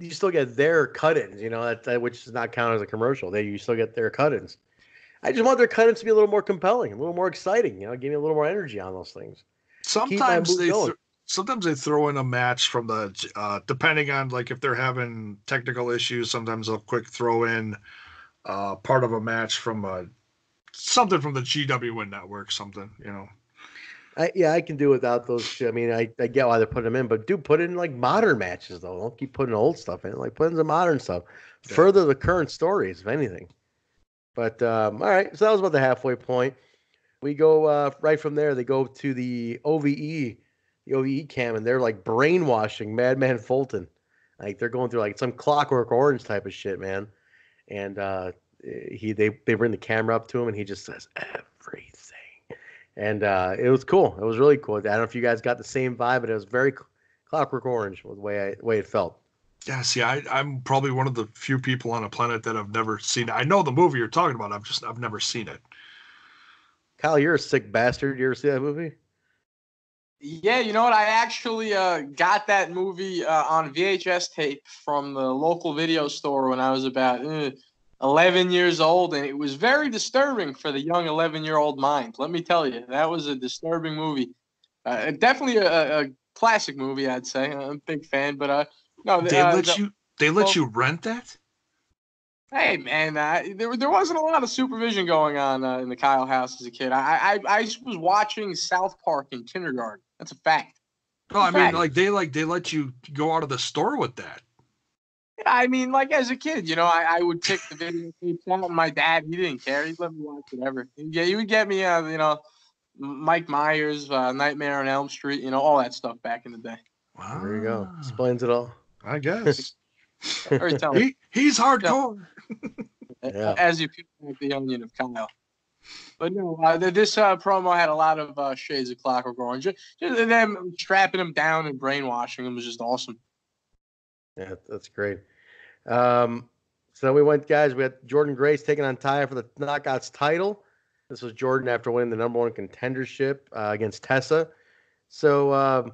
their cut-ins, that which is not counted as a commercial. You still get their cut-ins. I just want their cut-ins to be a little more compelling, a little more exciting. Give me a little more energy on those things. Sometimes they throw in a match from the depending on if they're having technical issues. Sometimes they'll quick throw in part of a match from something from the GWN network, something. I can do without those. I get why they're putting them in, but do put in modern matches though. Don't keep putting old stuff in. Put in some modern stuff. Yeah. Further the current stories, if anything. But all right, so that was about the halfway point. We go right from there. They go to the OVE cam, and they're brainwashing Madman Fulton. They're going through some Clockwork Orange type of shit, man. And they bring the camera up to him, and he just says everything. And it was cool. It was really cool. I don't know if you guys got the same vibe, but it was very Clockwork Orange was the way it felt. Yeah, see, I'm probably one of the few people on the planet that have never seen it. I know the movie you're talking about. I've never seen it. Kyle, you're a sick bastard. You ever see that movie? Yeah, you know what? I actually got that movie on VHS tape from the local video store when I was about 11 years old, and it was very disturbing for the young 11-year-old mind. Let me tell you, that was a disturbing movie. Definitely a classic movie, I'd say. I'm a big fan, but no. They let you rent that? Hey, man, there wasn't a lot of supervision going on in the Kyle house as a kid. I was watching South Park in kindergarten. That's a fact. They let you go out of the store with that. As a kid, I would pick the video tapes out. My dad, he didn't care. He'd let me watch whatever. Yeah, he would get me, Mike Myers, Nightmare on Elm Street, all that stuff back in the day. Wow. There you go. Explains it all. I guess. Or tell me. He's hardcore. Yeah. As you feel like the onion of Kyle. But no, this promo had a lot of shades of Clockwork Orange. Just them strapping him down and brainwashing him was just awesome. Yeah, that's great. So we went, guys. We had Jordynne Grace taking on Taya for the Knockouts title. This was Jordynne after winning the #1 contendership against Tessa. So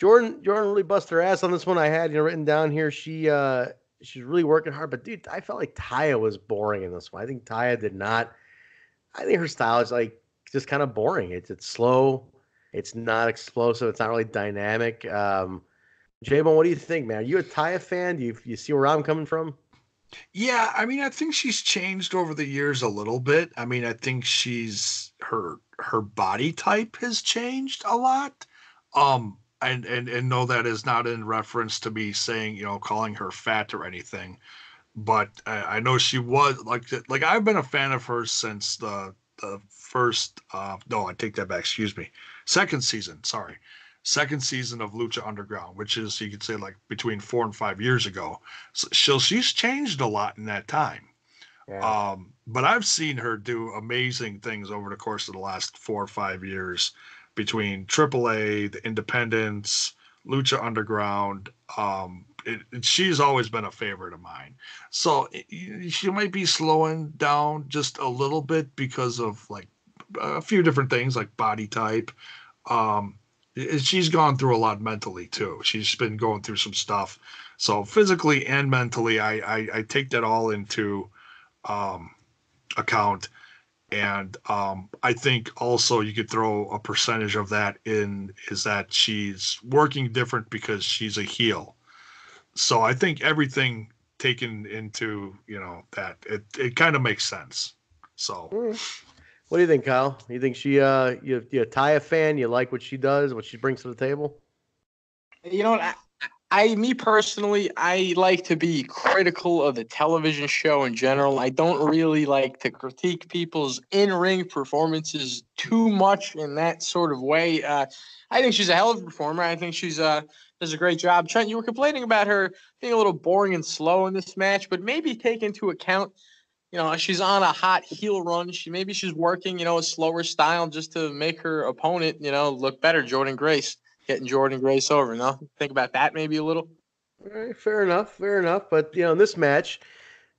Jordynne really bust her ass on this one. I had written down here. She's really working hard, but dude, I felt like Taya was boring in this one. I think Taya did not. I think her style is just kind of boring. It's slow. It's not explosive. It's not really dynamic. Jaybone, what do you think, man? Are you a Taya fan? Do you see where I'm coming from? Yeah, I think she's changed over the years a little bit. I think she's her body type has changed a lot. And no, that is not in reference to me saying, calling her fat or anything. But I know she was like I've been a fan of her since the first. No, I take that back. Excuse me. Second season. Sorry. Second season of Lucha Underground, which is, you could say, between 4 and 5 years ago. So she's changed a lot in that time. Yeah. But I've seen her do amazing things over the course of the last 4 or 5 years between AAA, the Independents, Lucha Underground. She's always been a favorite of mine. So she might be slowing down just a little bit because of, a few different things, body type. She's gone through a lot mentally too. She's been going through some stuff. So physically and mentally, I take that all into account. And I think also you could throw a percentage of that in is that she's working different because she's a heel. So I think everything taken into, that it kind of makes sense. So. Mm. What do you think, Kyle? You think she, you're a Taya fan? You like what she does, what she brings to the table? You know what? Me personally, I like to be critical of the television show in general. I don't really like to critique people's in-ring performances too much in that sort of way. I think she's a hell of a performer. I think she's does a great job. Trent, you were complaining about her being a little boring and slow in this match, but maybe take into account, you know, she's on a hot heel run. Maybe she's working, you know, a slower style just to make her opponent, you know, look better. Jordynne Grace, getting Jordynne Grace over. No, think about that maybe a little. All right, fair enough. But you know, in this match,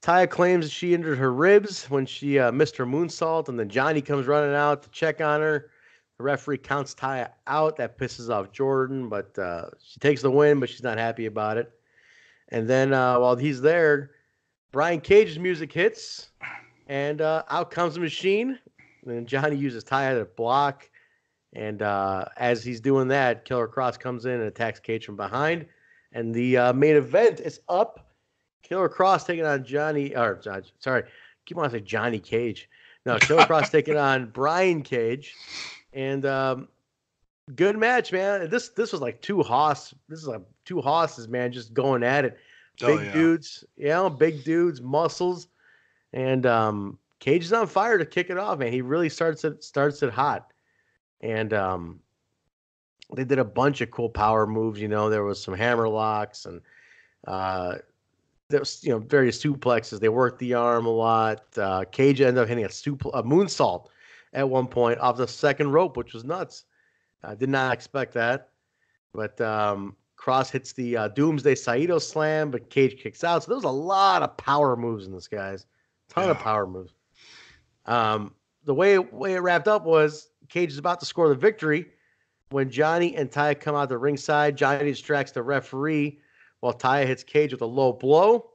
Taya claims that she injured her ribs when she missed her moonsault, and then Johnny comes running out to check on her. The referee counts Taya out. That pisses off Jordynne, but she takes the win, but she's not happy about it. And then while he's there, Brian Cage's music hits, and out comes the machine. And then Johnny uses Taya to block. And as he's doing that, Killer Kross comes in and attacks Cage from behind. And the main event is up. Killer Kross taking on Killer Kross taking on Brian Cage. And good match, man. This was like two hoss. This is like two hosses, man, just going at it. Big dudes, muscles, and Cage is on fire to kick it off, man. He really starts it hot, and they did a bunch of cool power moves. You know, there was some hammerlocks and there was, you know, various suplexes. They worked the arm a lot. Cage ended up hitting a moonsault at one point off the second rope, which was nuts. I did not expect that, but. Kross hits the Doomsday Saito slam, but Cage kicks out. So there was a lot of power moves in this, guys. Ton of power moves. The way it wrapped up was Cage is about to score the victory when Johnny and Taya come out the ringside. Johnny distracts the referee while Taya hits Cage with a low blow.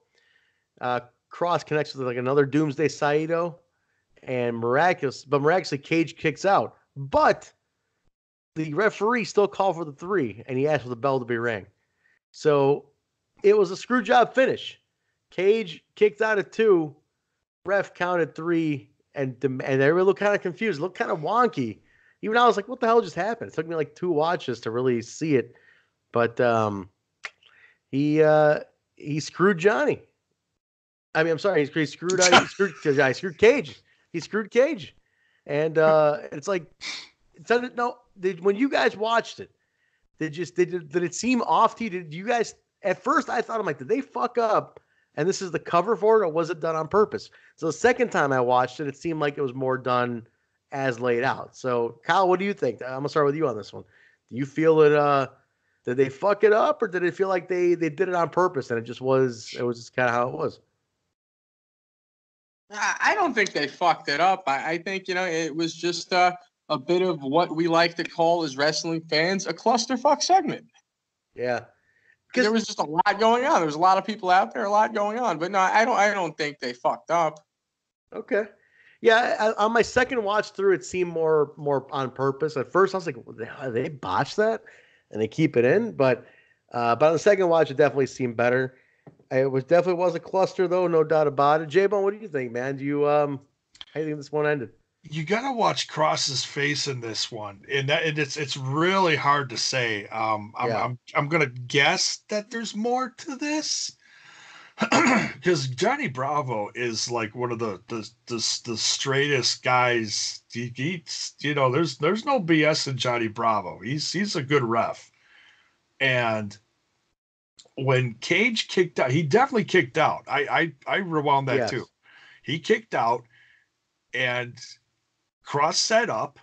Kross connects with like another Doomsday Saito, and miraculously Cage kicks out. But the referee still called for the three, and he asked for the bell to be rang. So it was a screw job finish. Cage kicked out at 2, ref counted 3, and everybody looked kind of confused, looked kind of wonky. Even I was like, what the hell just happened? It took me like 2 watches to really see it. But he screwed Johnny. I mean, I'm sorry, he screwed Cage. He screwed Cage. And it's like, no. When you guys watched it, did it seem off to you? Did you guys at first? I thought, I'm like, did they fuck up? And this is the cover for it, or was it done on purpose? So the second time I watched it, it seemed like it was more done as laid out. So Kyle, what do you think? I'm gonna start with you on this one. Do you feel it? Did they fuck it up, or did it feel like they did it on purpose and it was just kind of how it was? I don't think they fucked it up. I think, you know, it was just a bit of what we like to call as wrestling fans a clusterfuck segment. Yeah. Because there was just a lot going on. There was a lot of people out there, a lot going on. But no, I don't think they fucked up. Okay. Yeah, on my second watch through, it seemed more on purpose. At first, I was like, they botched that? And they keep it in? But on the second watch, it definitely seemed better. It definitely was a cluster, though, no doubt about it. J-Bone, what do you think, man? How do you think this one ended? You gotta watch Kross's face in this one, and it's really hard to say. I'm gonna guess that there's more to this because Johnny Bravo is like one of the straightest guys. He's, you know, there's no BS in Johnny Bravo. He's a good ref, and when Cage kicked out, he definitely kicked out. I rewound that too. He kicked out, and Kross set up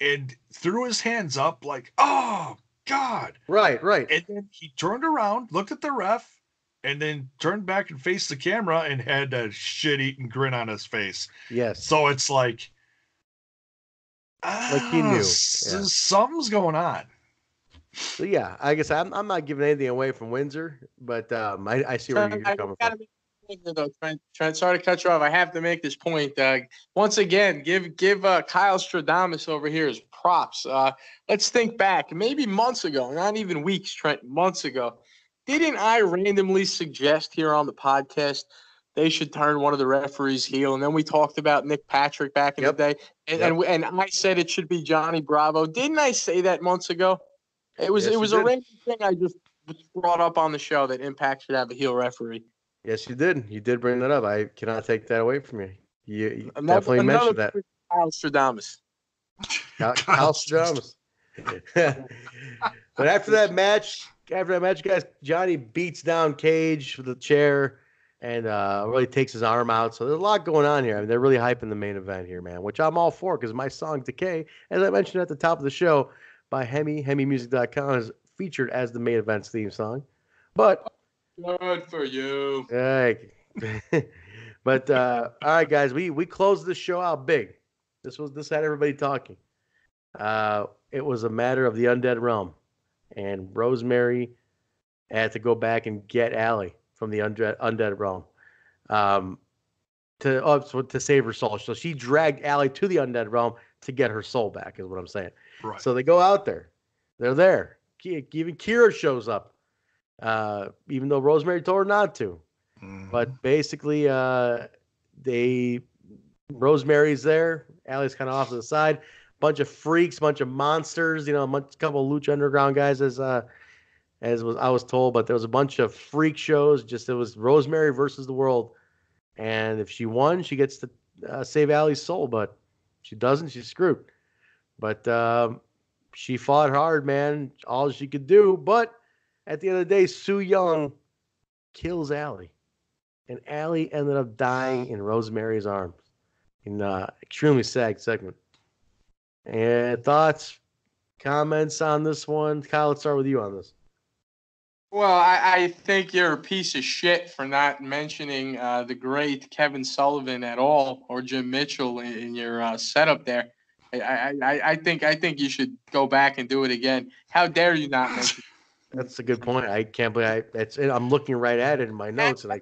and threw his hands up like, oh, God. Right. And then he turned around, looked at the ref, and then turned back and faced the camera and had a shit-eating grin on his face. Yes. So it's like, he knew. Something's going on. So, yeah, I guess I'm not giving anything away from Windsor, but I see where you're coming from. Trent, sorry to cut you off. I have to make this point. Once again, give Kyle Stradamus over here his props. Let's think back. Maybe months ago, not even weeks, Trent, months ago, didn't I randomly suggest here on the podcast they should turn one of the referees heel? And then we talked about Nick Patrick back in the day. And I said it should be Johnny Bravo. Didn't I say that months ago? It was a random thing I just brought up on the show that Impact should have a heel referee. Yes, you did. You did bring that up. I cannot take that away from you. You definitely mentioned that. Kyle Stradamus. Kyle Stradamus. But after that match, guys, Johnny beats down Cage with a chair and really takes his arm out. So there's a lot going on here. I mean, they're really hyping the main event here, man, which I'm all for because my song Decay, as I mentioned at the top of the show, by Hemi, HemiMusic.com, is featured as the main event's theme song. But good for you. But all right, guys, we closed the show out big. This had everybody talking. It was a matter of the Undead Realm, and Rosemary had to go back and get Allie from the Undead Realm to save her soul. So she dragged Allie to the Undead Realm to get her soul back, is what I'm saying. Right. So they go out there. They're there. Even Kira shows up, even though Rosemary told her not to. Mm-hmm. But basically, Rosemary's there. Allie's kind of off to the side. Bunch of freaks, bunch of monsters, you know, a couple of Lucha Underground guys, as I was told. But there was a bunch of freak shows. Just it was Rosemary versus the world, and if she won, she gets to save Allie's soul. But if she doesn't, she's screwed. But she fought hard, man, all she could do. But at the end of the day, Su Yung kills Allie, and Allie ended up dying in Rosemary's arms. In extremely sad segment. And thoughts, comments on this one? Kyle, let's start with you on this. Well, I think you're a piece of shit for not mentioning the great Kevin Sullivan at all, or Jim Mitchell in your setup there. I think you should go back and do it again. How dare you not mention? That's a good point. I can't believe I'm looking right at it in my notes. And I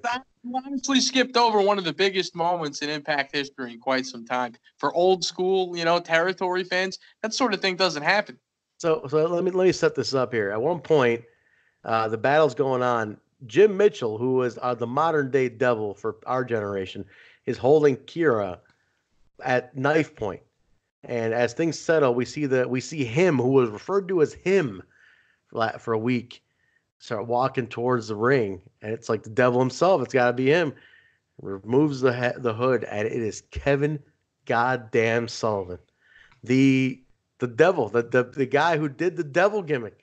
honestly skipped over one of the biggest moments in Impact history in quite some time. For old school, you know, territory fans, that sort of thing doesn't happen. So let me set this up here. At one point, the battle's going on. Jim Mitchell, who was the modern-day devil for our generation, is holding Kira at knife point. And as things settle, we see him, who was referred to as him, for a week, start walking towards the ring, and it's like the devil himself. It's got to be him. Removes the hood, and it is Kevin goddamn Sullivan, the devil, the guy who did the devil gimmick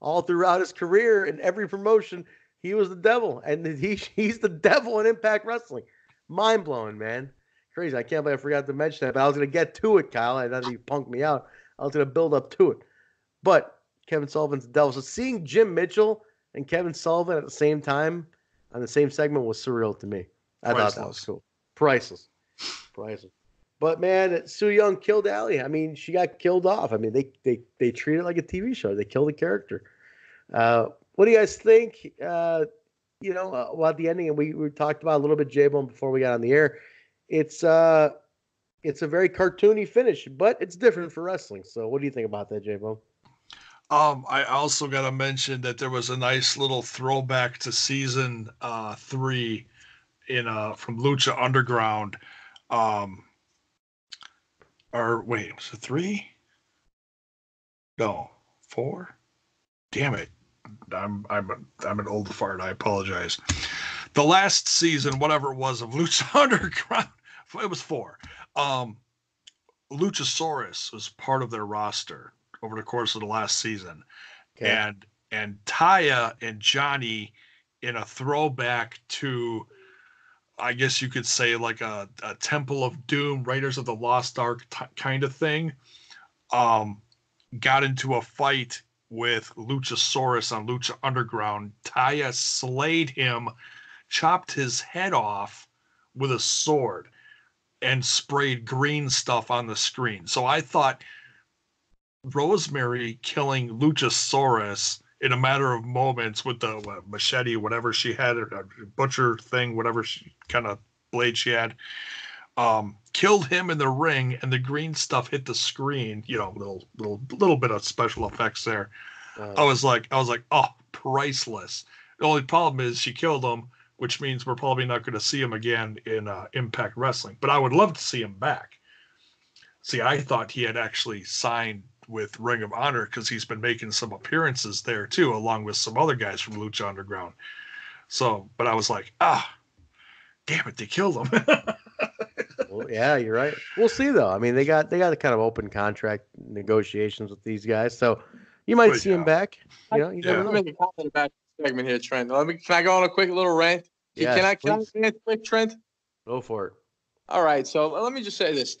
all throughout his career in every promotion. He was the devil, and he's the devil in Impact Wrestling. Mind blowing, man, crazy. I can't believe I forgot to mention that, but I was gonna get to it, Kyle. I thought you punked me out. I was gonna build up to it, but Kevin Sullivan's the devil. So seeing Jim Mitchell and Kevin Sullivan at the same time on the same segment was surreal to me. I thought that was cool. Priceless. But, man, Su Yung killed Allie. I mean, she got killed off. I mean, they treat it like a TV show. They kill the character. What do you guys think, about the ending? And we talked about a little bit, Jaybone, before we got on the air. It's a very cartoony finish, but it's different for wrestling. So what do you think about that, Jaybone? I also got to mention that there was a nice little throwback to season 3 from Lucha Underground. Was it 3? No, 4? Damn it! I'm an old fart. I apologize. The last season, whatever it was, of Lucha Underground, it was 4. Luchasaurus was part of their roster over the course of the last season. Okay. And Taya and Johnny, in a throwback to, I guess you could say, like a Temple of Doom, Raiders of the Lost Ark kind of thing, got into a fight with Luchasaurus on Lucha Underground. Taya slayed him, chopped his head off with a sword, and sprayed green stuff on the screen. So I thought Rosemary killing Luchasaurus in a matter of moments with the machete, whatever she had, or butcher thing, whatever kind of blade she had, killed him in the ring, and the green stuff hit the screen. You know, little bit of special effects there. I was like, oh, priceless. The only problem is she killed him, which means we're probably not going to see him again in Impact Wrestling. But I would love to see him back. See, I thought he had actually signed with Ring of Honor, because he's been making some appearances there too, along with some other guys from Lucha Underground. So, but I was like, ah, damn it, they killed him. Well, yeah, you're right. We'll see though. I mean, they got a kind of open contract negotiations with these guys, so you might see him back. You know, you never know. Let me talk about this segment here, Trent. Can I go on a quick little rant? Yes, can I rant quick, Trent? Go for it. All right, so let me just say this.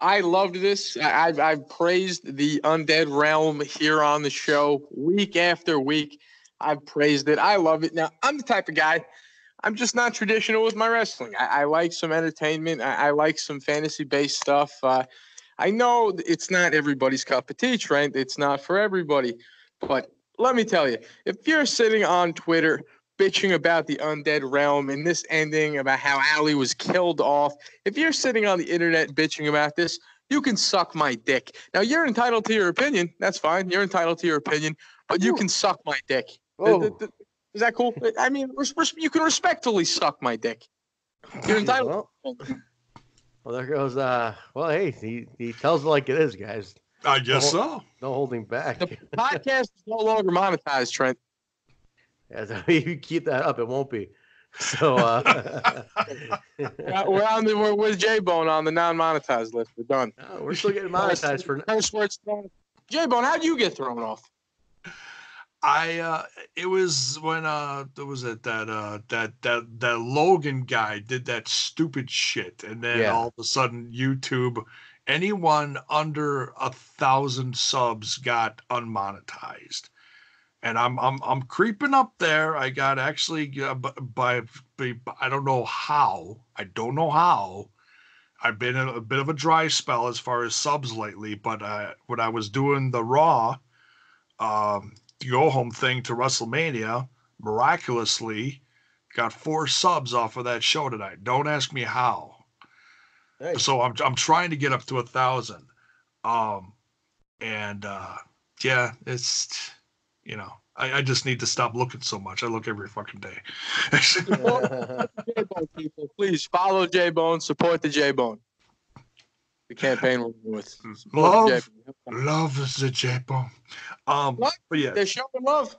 I loved this. I've praised the Undead Realm here on the show week after week. I've praised it. I love it. Now, I'm the type of guy, I'm just not traditional with my wrestling. I like some entertainment. I like some fantasy-based stuff. I know it's not everybody's cup of tea, Trent. It's not for everybody. But let me tell you, if you're sitting on Twitter bitching about the Undead Realm and this ending about how Allie was killed off, if you're sitting on the internet bitching about this, you can suck my dick. Now, you're entitled to your opinion. That's fine. You're entitled to your opinion. But you can suck my dick. Is that cool? I mean, you can respectfully suck my dick. You're entitled. Well, there goes. Well, hey, he tells it like it is, guys. I guess so. No holding back. The podcast is no longer monetized, Trent. As you keep that up, it won't be. So we're with Jaybone on the non-monetized list. We're done. No, we're still getting monetized for now. Jaybone, how'd you get thrown off? It was when that Logan guy did that stupid shit, and then all of a sudden YouTube, anyone under 1,000 subs got unmonetized, and I'm creeping up there. I got actually I don't know how. I've been in a bit of a dry spell as far as subs lately, but when I was doing the Raw, go home thing to WrestleMania, miraculously got 4 subs off of that show tonight. Don't ask me how. Hey. So I'm trying to get up to 1,000. It's, you know, I just need to stop looking so much. I look every fucking day. J-Bone, people, please follow J-Bone, support the J-Bone. The campaign we're with. Love is the J-Bone. But yeah, they're showing love.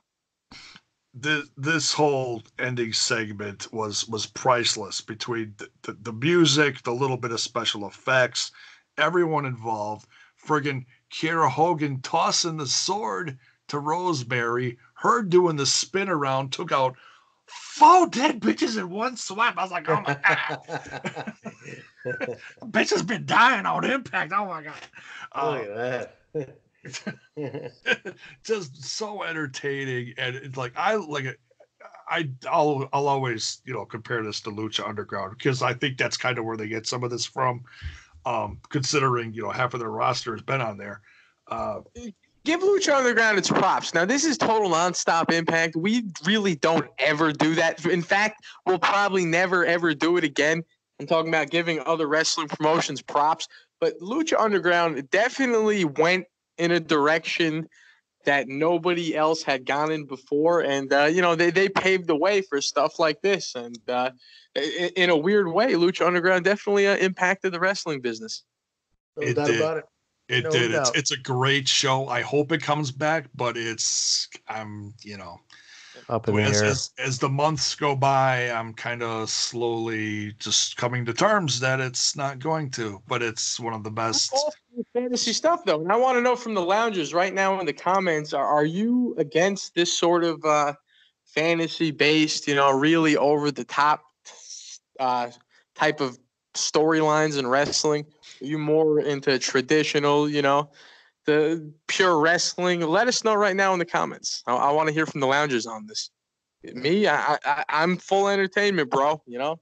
This whole ending segment was priceless, between the music, the little bit of special effects, everyone involved. Friggin' Kiera Hogan tossing the sword to Rosemary, her doing the spin around, took out 4 dead bitches in one swipe. I was like, oh my God. Bitch has been dying on Impact. Oh my God. Look at that. Just so entertaining. And it's like, I'll always, you know, compare this to Lucha Underground, because I think that's kind of where they get some of this from. Considering, you know, half of their roster has been on there. Give Lucha Underground its props. Now, this is Total Nonstop Impact. We really don't ever do that. In fact, we'll probably never, ever do it again. I'm talking about giving other wrestling promotions props. But Lucha Underground definitely went in a direction that nobody else had gone in before. And, you know, they paved the way for stuff like this. And in a weird way, Lucha Underground definitely impacted the wrestling business. No doubt about it. It did. It's a great show. I hope it comes back, but up in the air. As the months go by, I'm kind of slowly just coming to terms that it's not going to. But it's one of the best fantasy stuff, though. And I want to know from the loungers right now in the comments: Are you against this sort of fantasy-based, you know, really over-the-top type of storylines in wrestling? Are you more into traditional, you know, the pure wrestling? Let us know right now in the comments. I want to hear from the loungers on this. Me, I'm full entertainment, bro. You know,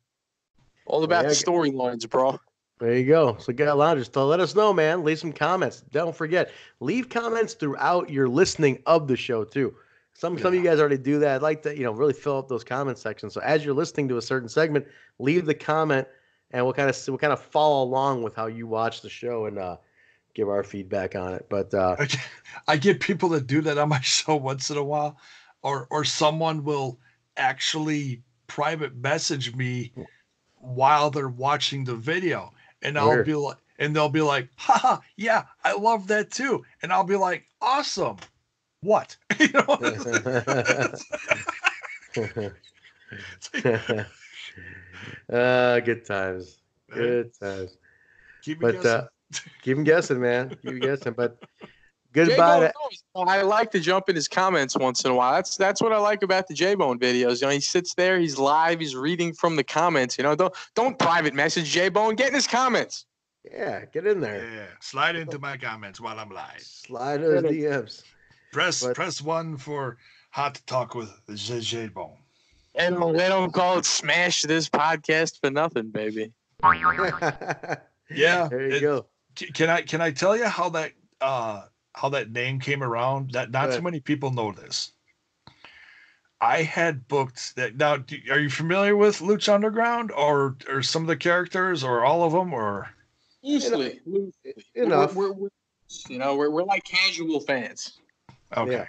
all about the storylines, bro. There you go. So, get loungers, so let us know, man. Leave some comments. Don't forget, leave comments throughout your listening of the show too. Some of you guys already do that. I'd like to, you know, really fill up those comment sections. So as you're listening to a certain segment, leave the comment. And we'll kind of follow along with how you watch the show and give our feedback on it. But I get people that do that on my show once in a while, or someone will actually private message me while they're watching the video, and I'll be like, and they'll be like, haha, yeah, I love that too. And I'll be like, awesome. What? You know? Good times. Good times. Keep him guessing, man. Keep him guessing. But goodbye. I like to jump in his comments once in a while. That's what I like about the J-Bone videos. You know, he sits there, he's live, he's reading from the comments. You know, don't private message J-Bone. Get in his comments. Yeah, get in there. Yeah, slide into my comments while I'm live. Slide those DMs. Press one for hot talk with J-Bone. And they don't call it Smash This Podcast for nothing, baby. Yeah, there you go. Can I tell you how that name came around? That not too many people know this. I had booked that. Now, are you familiar with Lucha Underground or some of the characters or all of them or? Usually, we're like casual fans. Okay, yeah.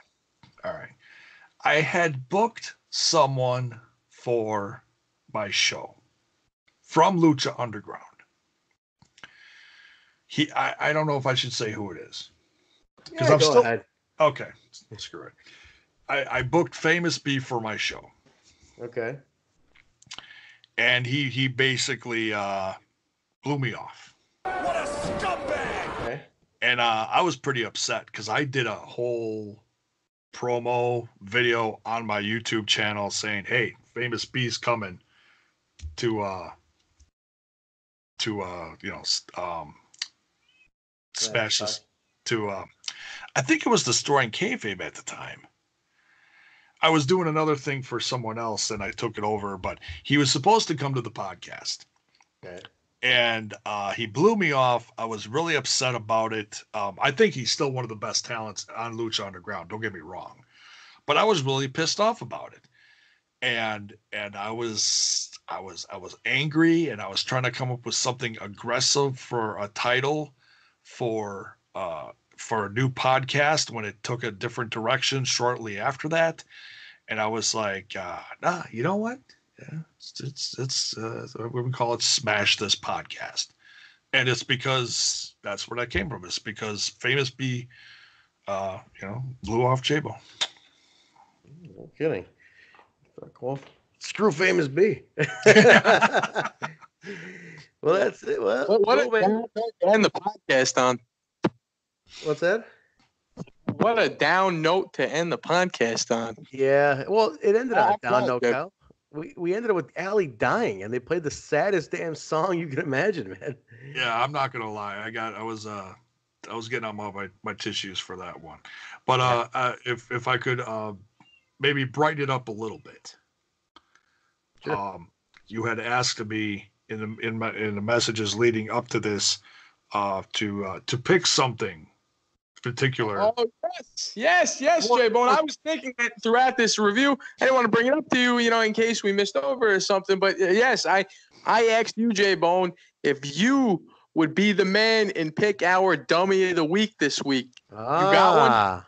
All right. I had booked someone for my show from Lucha Underground. I don't know if I should say who it is. Because yeah, go ahead. Okay, screw it. I booked Famous B for my show. Okay. And he basically blew me off. What a scumbag! Okay. And I was pretty upset because I did a whole promo video on my YouTube channel saying, "Hey, Famous B's coming to Smash This." To I think it was Destroying Kayfabe at the time. I was doing another thing for someone else and I took it over, but he was supposed to come to the podcast. Okay. And he blew me off. I was really upset about it. I think he's still one of the best talents on Lucha Underground, don't get me wrong, but I was really pissed off about it. And I was angry, and I was trying to come up with something aggressive for a title for a new podcast when it took a different direction shortly after that. And I was like, nah, you know what? Yeah, it's we would call it Smash This Podcast. And it's because that's where that came from. It's because Famous B, blew off J-Bone. No kidding. Cool. Screw Famous B. Well, that's it. Well, and the podcast on. What's that? What a down note to end the podcast on. Yeah. Well, it ended on a down note, Kyle. We ended up with Allie dying, and they played the saddest damn song you can imagine, man. Yeah, I'm not gonna lie. I was getting on my tissues for that one, but if I could maybe brighten it up a little bit. Sure. You had asked me in the messages leading up to this, to pick something particular. Oh yes, J-Bone. I was thinking that throughout this review. I didn't want to bring it up to you, in case we missed over or something. But yes, I asked you, J-Bone, if you would be the man and pick our dummy of the week this week. You got one.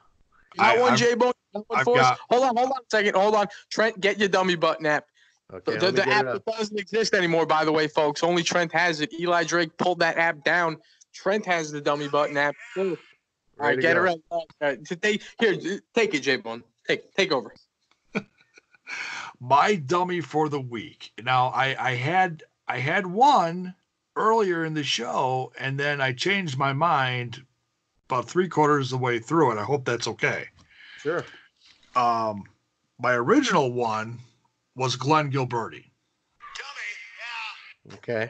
You got one, J-Bone. Hold on a second. Hold on, Trent. Get your dummy button app. Okay, the app doesn't exist anymore, by the way, folks. Only Trent has it. Eli Drake pulled that app down. Trent has the dummy button app too. All right, get around. Here, take it, J-Bone. Take over. My dummy for the week. Now, I had one earlier in the show, and then I changed my mind about three-quarters of the way through it. I hope that's okay. Sure. My original one was Glenn Gilberti. Dummy, yeah. Okay.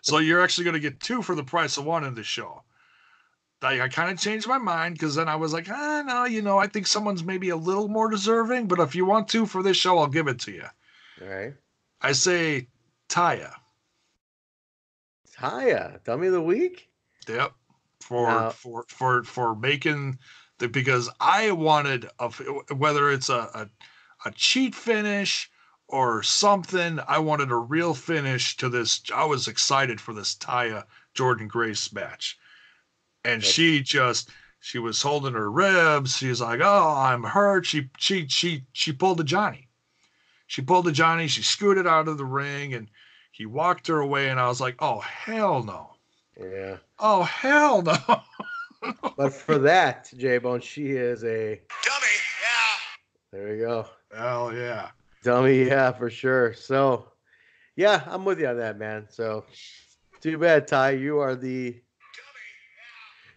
So you're actually going to get two for the price of one in the show. I kind of changed my mind because then I was like, I think someone's maybe a little more deserving, but if you want two for this show, I'll give it to you. All right. I say Taya. Taya, dummy of the week? Yep. For making the, because I wanted whether it's a cheat finish or something. I wanted a real finish to this. I was excited for this Taya Jordynne Grace match. And she was holding her ribs. She's like, "Oh, I'm hurt." She pulled the Johnny. She pulled the Johnny. She scooted out of the ring and he walked her away. And I was like, "Oh, hell no." Yeah. Oh, hell no. But for that, Jaybone, she is a... dummy, yeah. There you go. Hell yeah. Dummy, yeah, for sure. So, yeah, I'm with you on that, man. So, too bad, Ty. You are the... dummy, yeah.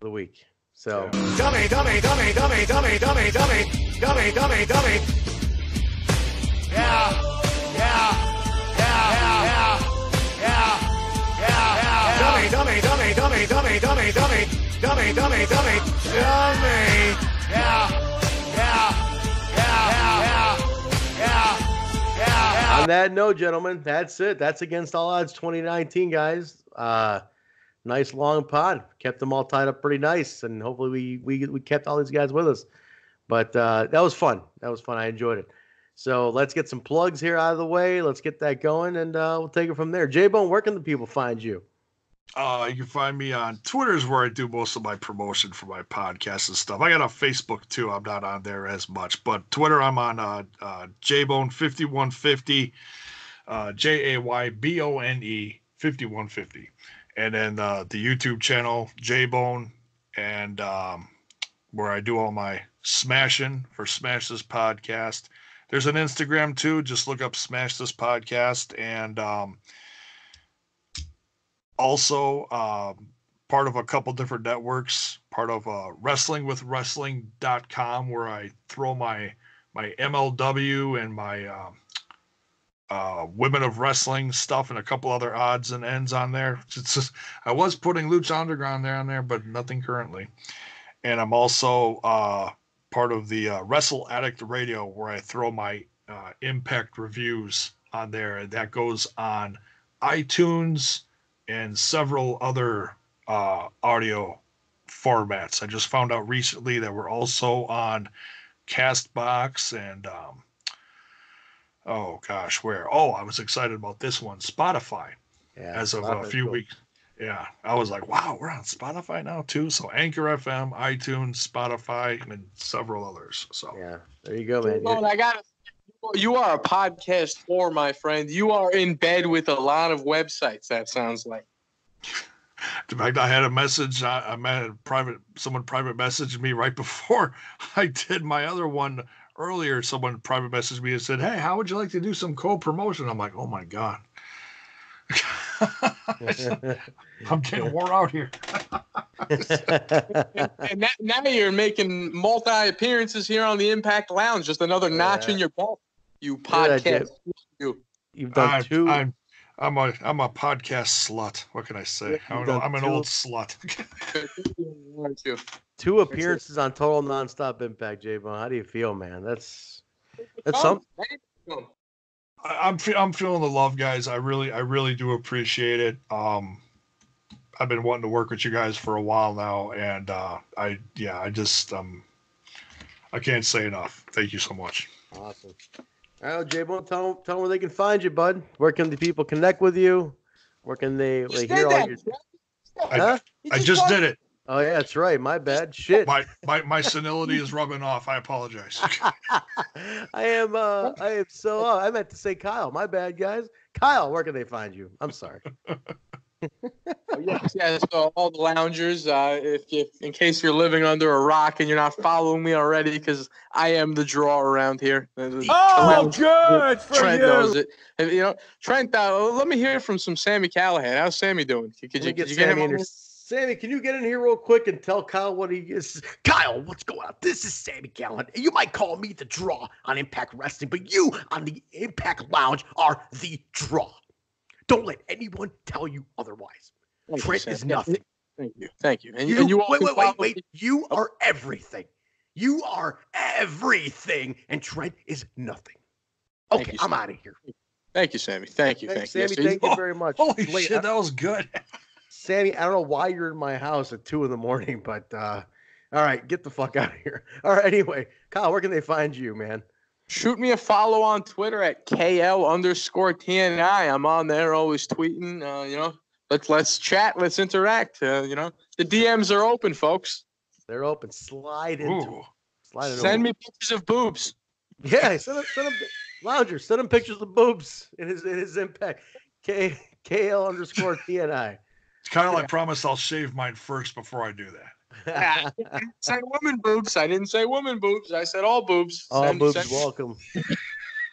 The week. So... dummy, dummy, dummy, dummy, dummy, dummy, dummy, dummy, dummy, dummy. Yeah, yeah, yeah, yeah, yeah, yeah. Dummy, dummy, dummy, dummy, dummy, dummy, dummy, dummy, dummy, dummy, dummy. Yeah, yeah, yeah, yeah, yeah, yeah. On that note, gentlemen, that's it. That's Against All Odds 2019, guys. Nice long pod. Kept them all tied up pretty nice, and hopefully we kept all these guys with us. But that was fun. That was fun. I enjoyed it. So let's get some plugs here out of the way. Let's get that going, and we'll take it from there. Jaybone, where can the people find you? You can find me on Twitter is where I do most of my promotion for my podcast and stuff. I got a Facebook too. I'm not on there as much, but Twitter, I'm on Jaybone5150, Jaybone 5150, and then the YouTube channel Jaybone, and where I do all my smashing for Smash This Podcast. There's an Instagram too. Just look up Smash This Podcast, and also part of a couple different networks, part of wrestlingwithwrestling.com, where I throw my MLW and my Women of Wrestling stuff and a couple other odds and ends on there. It's just, I was putting Lucha Underground there on there, but nothing currently. And I'm also part of the Wrestle Addict Radio, where I throw my Impact reviews on there, and that goes on iTunes and several other audio formats. I just found out recently that we're also on Castbox and, oh gosh, where? Oh, I was excited about this one, Spotify. Yeah, as of a few weeks. Yeah, I was like, wow, we're on Spotify now too. So Anchor FM, iTunes, Spotify, and several others. So yeah, there you go, man. Come on, I got it. You are a podcast whore, my friend. You are in bed with a lot of websites, that sounds like. In fact, I had a message. I met someone private messaged me right before I did my other one earlier. Someone private messaged me and said, hey, how would you like to do some co-promotion? I'm like, oh, my God. I'm getting wore out here. And now you're making multi appearances here on the Impact Lounge. Just another notch in your belt. You podcast. You've done two. I'm a podcast slut. What can I say? I'm an old slut. Two appearances on Total Nonstop Impact, Jaybone. How do you feel, man? That's something. I'm feeling the love, guys. I really do appreciate it. I've been wanting to work with you guys for a while now, and I can't say enough. Thank you so much. Awesome. All right, Jaybone, tell them where they can find you, bud. Where can the people connect with you? Where can they hear all your? Huh? I just did it. Oh yeah, that's right. My bad. Shit. My senility is rubbing off. I apologize. I am so. I meant to say Kyle. My bad, guys. Kyle, where can they find you? I'm sorry. Yes. So all the loungers, if in case you're living under a rock and you're not following me already, because I am the draw around here. Oh, good for Trent you. Knows it. And, you know, Trent. Let me hear from some Sami Callihan. How's Sammy doing? Could you get him on this? Sammy, can you get in here real quick and tell Kyle what he is? Kyle, what's going on? This is Sami Callihan. You might call me the draw on Impact Wrestling, but you on the Impact Lounge are the draw. Don't let anyone tell you otherwise. Trent is nothing. Thank you. And you wait. You are everything. You are everything, and Trent is nothing. Okay, I'm out of here. Thank you, Sammy. Thank you, Sammy. Yes, thank you very much. Holy shit, that was good. Sammy, I don't know why you're in my house at 2 a.m, but all right, get the fuck out of here. All right, anyway, Kyle, where can they find you, man? Shoot me a follow on Twitter at KL_TNI. I'm on there, always tweeting. You know, let's chat, let's interact. You know, the DMs are open, folks. They're open. Slide into. Ooh. Send me pictures of boobs. Yeah, send him Lounger. Send him pictures of boobs in his Impact. KL_TNI. It's kind of like promise I'll shave mine first before I do that. I didn't say woman boobs. I didn't say woman boobs. I said all boobs. All boobs welcome.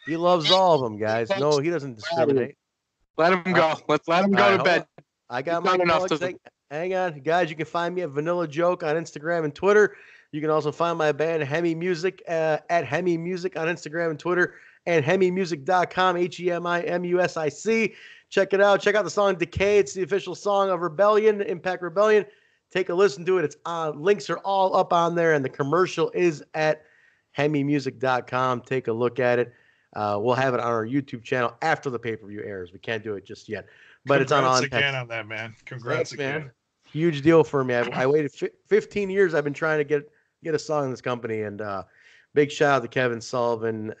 He loves all of them, guys. No, he doesn't discriminate. Let him go. Let's let him go to bed. I got my hang on, guys. You can find me at Vanilla Joke on Instagram and Twitter. You can also find my band Hemi Music at Hemi Music on Instagram and Twitter, and HemiMusic.com, HEMIMUSIC. Check it out. Check out the song Decay. It's the official song of Rebellion, Impact Rebellion. Take a listen to it. It's on, links are all up on there, and the commercial is at HemiMusic.com. Take a look at it. We'll have it on our YouTube channel after the pay-per-view airs. We can't do it just yet, but congrats, it's on. Congrats again on that, man. Congrats again. Man. Huge deal for me. I waited 15 years. I've been trying to get a song in this company, and big shout out to Kevin Sullivan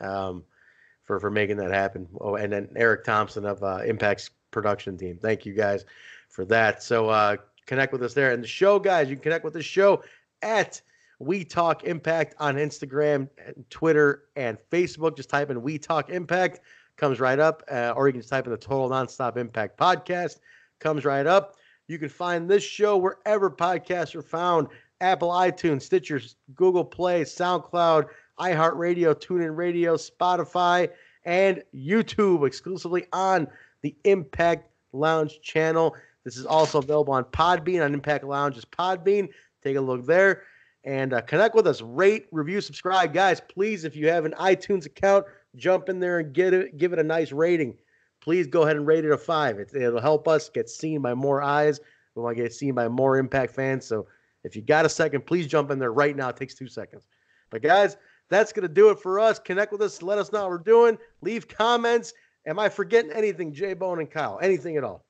for making that happen. Oh, and then Eric Thompson of Impact's production team. Thank you guys for that. So connect with us there. And the show, guys, you can connect with the show at We Talk Impact on Instagram, Twitter, and Facebook. Just type in We Talk Impact, comes right up. Or you can just type in the Total Nonstop Impact Podcast, comes right up. You can find this show wherever podcasts are found: Apple, iTunes, Stitcher, Google Play, SoundCloud, iHeartRadio, TuneIn Radio, Spotify, and YouTube, exclusively on the Impact Lounge channel. This is also available on Podbean, on Impact Lounge's Podbean. Take a look there. And connect with us. Rate, review, subscribe. Guys, please, if you have an iTunes account, jump in there and give it a nice rating. Please go ahead and rate it a 5. It'll help us get seen by more eyes. We want to get seen by more Impact fans. So if you got a second, please jump in there right now. It takes 2 seconds. But, guys, that's going to do it for us. Connect with us. Let us know how we're doing. Leave comments. Am I forgetting anything, Jaybone and Kyle? Anything at all?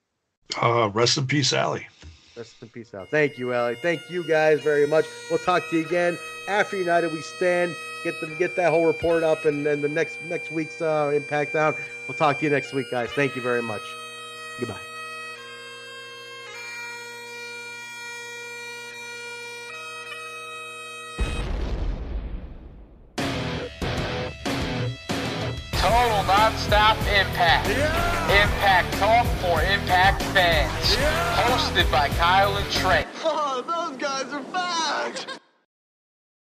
Rest in peace, Allie. Rest in peace out. Thank you, Allie. Thank you guys very much. We'll talk to you again after United We Stand. Get that whole report up, and then the next week's Impact out. We'll talk to you next week, guys. Thank you very much. Goodbye. Total Nonstop Impact. Yeah. Impact Talk for Impact fans. Yeah. Hosted by Kyle and Trent. Oh, no.